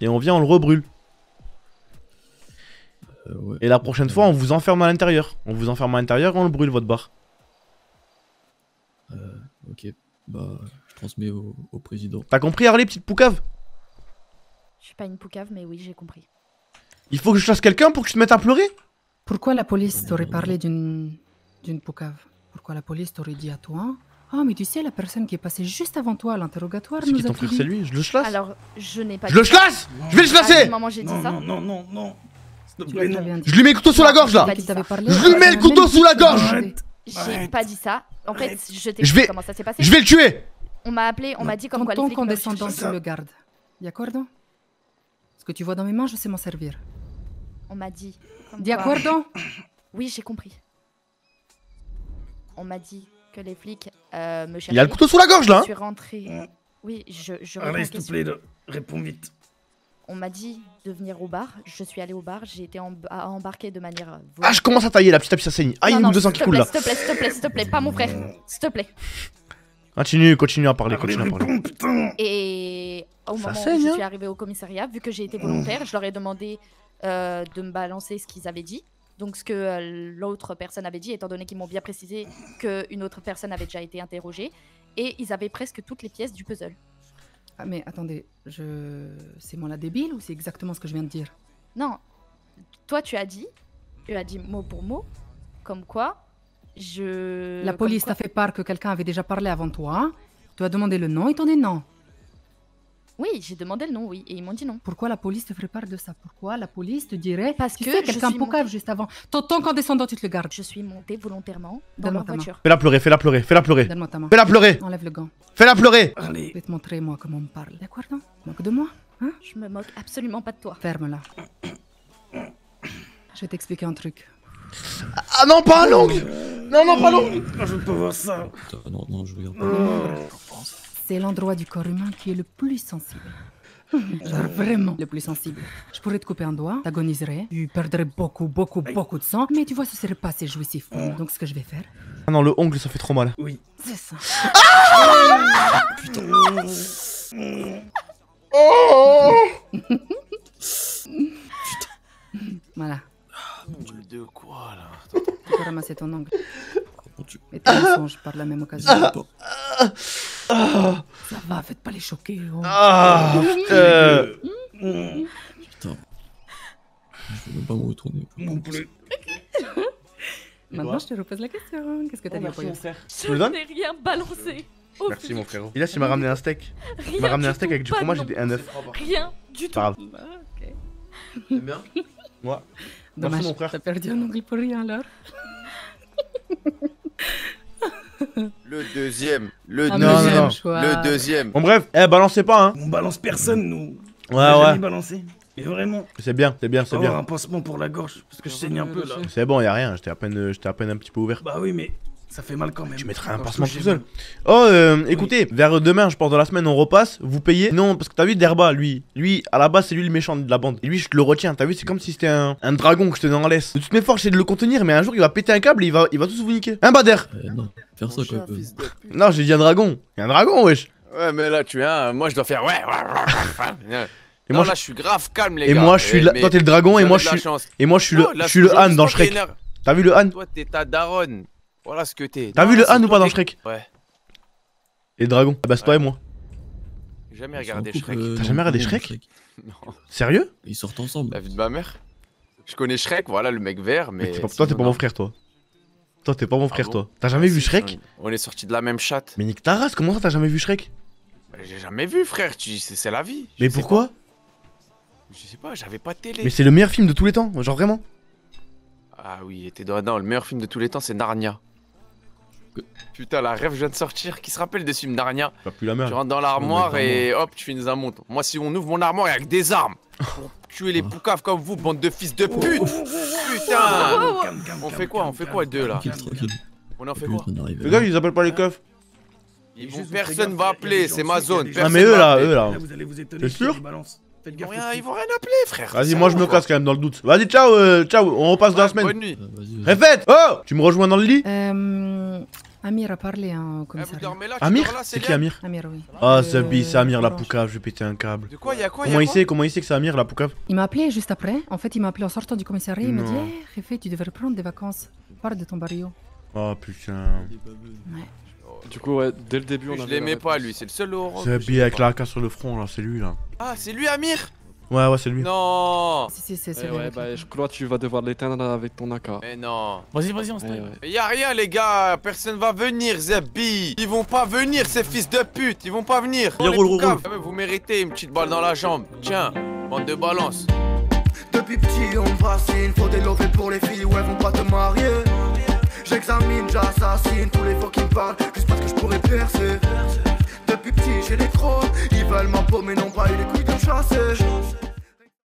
Et on vient, on le rebrûle. euh, ouais. Et la prochaine ouais. fois on vous enferme à l'intérieur. On vous enferme à l'intérieur et on le brûle votre bar. euh, Ok, bah je transmets au, au président. T'as compris Harley, petite poucave? Je suis pas une poucave mais oui j'ai compris. Il faut que je chasse quelqu'un pour que je te mette à pleurer? Pourquoi la police t'aurait parlé d'une poucave? Pourquoi la police t'aurait dit à toi? Ah oh, mais tu sais la personne qui est passée juste avant toi à l'interrogatoire nous a dit... C'est lui, je le chlasse. Alors je n'ai pas. Je le chlasse. Je vais le chlasser. Non non non non non. Je lui mets le couteau sous la gorge là. Je lui mets le couteau sous la gorge. J'ai pas dit ça. En fait je t'ai dit comment ça s'est passé. Je vais le tuer. On m'a appelé, on m'a dit comme quoi les flics. Ton condescendance sur le garde. D'accord? Ce que tu vois dans mes mains je sais m'en servir. On m'a dit. D'accord? Oui j'ai compris. On m'a dit que les flics euh, me cherchaient. Il a le couteau sous la gorge là. Je suis rentré. Mmh. Oui, je. je Allez, s'il te plaît, réponds vite. On m'a dit de venir au bar. Je suis allé au bar. J'ai été emb embarqué de manière. Ah, je commence à tailler la petite tapis, ça saigne. Ah, il y a une deux cents qui coule là. S'il te plaît, s'il te plaît, s'il te plaît, pas mon frère. S'il te plaît. Continue, continue à parler, continue à parler. Et au moment où je suis arrivé au commissariat, vu que j'ai été volontaire, je leur ai demandé euh, de me balancer ce qu'ils avaient dit. Donc ce que euh, l'autre personne avait dit, étant donné qu'ils m'ont bien précisé qu'une autre personne avait déjà été interrogée, et ils avaient presque toutes les pièces du puzzle. Ah mais attendez, je... c'est moi la débile ou c'est exactement ce que je viens de dire? Non, toi tu as dit, tu as dit mot pour mot, comme quoi je... La police t'a fait part que quelqu'un avait déjà parlé avant toi, tu as demandé le nom et t'en es non. Oui, j'ai demandé le nom, oui, et ils m'ont dit non. Pourquoi la police te ferait part de ça? Pourquoi la police te dirait... Parce que quelqu'un poucave juste avant. Ton temps qu'en descendant, tu te le gardes. Je suis monté volontairement dans leur voiture. Fais-la pleurer, fais-la pleurer, fais-la pleurer. Donne-moi ta main. Fais-la pleurer. Enlève le gant. Fais-la pleurer. Allez. Je vais te montrer, moi, comment on me parle. D'accord, non? Moque de moi, hein? Je me moque absolument pas de toi. Ferme-la. Je vais t'expliquer un truc. Ah non, pas un ongle. Non, non, pas l'ongle. Je veux pas voir ça. Non, non, je regarde pas. C'est l'endroit du corps humain qui est le plus sensible. Genre vraiment le plus sensible. Je pourrais te couper un doigt, t'agoniserais, tu perdrais beaucoup, beaucoup, beaucoup de sang, mais tu vois, ce serait pas assez jouissif. Donc ce que je vais faire... Ah non, le ongle, ça fait trop mal. Oui. C'est ça. Ah putain. Oh putain. Voilà. Ongle de quoi, là? Tu peux ramasser ton ongle. Et tes mensonges par la même occasion. Ah, ça va, faites pas les choquer. Oh. Ah, putain. Putain. Je vais même pas me retourner. Non plus. Maintenant, je te repose la question. Qu'est-ce que t'as dit, mon frère? Je n'ai rien balancé. Merci, mon frérot. Et là, tu m'as ramené un steak. Tu m'as ramené un steak avec du fromage et un œuf. Rien du tout. Grave. C'est bien. Moi. Merci, mon frère. T'as perdu un ongle pour rien, alors. Le deuxième. Le deuxième. Le deuxième. Bon, bref, eh, balancez pas, hein. On balance personne, nous. Ouais, ouais. Balancer. Mais vraiment. C'est bien, c'est bien, c'est bien. Un pansement pour la gorge, parce que je saigne un peu là. C'est bon, y'a rien, j'étais à peine, j'étais à peine un petit peu ouvert. Bah oui, mais ça fait mal quand même. Tu mettrais un pansement tout seul. Oh, euh, écoutez, vers demain, je pense dans la semaine, on repasse, vous payez. Non, parce que t'as vu Derba, lui, lui, à la base, c'est lui le méchant de la bande. Et lui, je te le retiens, t'as vu, c'est comme si c'était un, un dragon que je tenais en laisse. De toutes mes forces, c'est de le contenir, mais un jour, il va péter un câble et il va, il va tous vous niquer. Hein, Bader? euh, Non, faire ça quoi. Non, j'ai dit un dragon. Y'a un dragon, wesh. Ouais, mais là, tu as, moi, je dois faire ouais. Et moi, non, là, je suis grave calme, les et gars. Et moi, je suis. La... Toi, t'es le dragon, et moi, je suis. Et moi, je suis le, je suis le Han dans Shrek. T'as vu le Han? Toi, t'es ta daronne. Voilà ce que t'es. T'as vu le Han ou pas dans Shrek? Ouais. Et le dragon? Ah bah, c'est toi et moi. J'ai jamais regardé Shrek. T'as jamais regardé Shrek? Non. Sérieux? Ils sortent ensemble. La vie de ma mère. Je connais Shrek, voilà, le mec vert, mais. Toi, t'es pas mon frère, toi. Toi, t'es pas mon frère, toi. T'as jamais vu Shrek? On est sortis de la même chatte. Mais nique ta race, comment ça, t'as jamais vu Shrek? J'ai jamais vu, frère, c'est la vie. Mais pourquoi? Je sais pas, j'avais pas de télé. Mais c'est le meilleur film de tous les temps, genre vraiment. Ah oui, t'es dans... Non, le meilleur film de tous les temps, c'est Narnia. Putain, la rêve vient de sortir. Qui se rappelle des films Narnia? Pas plus la merde. Tu rentres dans l'armoire et hop, tu finis un montre. Moi, si on ouvre mon armoire, il y a que des armes. Pour tuer les poucaves comme vous, bande de fils de pute. Putain. On fait quoi? On fait quoi, deux, là? On en fait quoi? Les gars, ils appellent pas les keufs. Personne va appeler, c'est ma zone. Ah mais eux, là, eux, là. T'es sûr? Ils vont rien, ils vont rien appeler, frère. Vas-y, moi je me casse quand même dans le doute. Vas-y, ciao, euh, ciao, on repasse ouais, dans la semaine. Bonne nuit. Réfète. Oh, tu me rejoins dans le lit. Euh, Amir a parlé, hein, comme ça. Amir, c'est qui Amir? Amir, oui. Ah, c'est c'est Amir la poucave. Je vais péter un câble. De quoi, y a quoi? Comment il sait? Comment il sait que c'est Amir la poucave? Il m'a appelé juste après. En fait, il m'a appelé en sortant du commissariat. Il m'a dit, eh, Réfète, tu devrais prendre des vacances. Pars de ton barrio. Oh putain. Ouais. Du coup, ouais, dès le début, on a. Je l'aimais pas, lui, c'est le seul euro. C'est habillé avec la casse sur le front, là, c'est lui, là. Ah, c'est lui, Amir? Ouais, ouais, c'est lui. Non. Si, si, c'est celui-là. Ouais, bah, je crois que tu vas devoir l'éteindre avec ton A K. Mais non. Vas-y, vas-y, on se taille. Mais y'a rien, les gars, personne va venir, Zebi. Ils vont pas venir, ces fils de pute, ils vont pas venir. Vous méritez une petite balle dans la jambe. Tiens, bande de balance. Depuis petit, on fascine. Faut développer pour les filles, ouais, vont pas te marier. J'examine, j'assassine tous les faux qui me parlent, juste parce que je pourrais percer. Depuis petit j'ai les crocs, ils veulent ma peau mais non pas une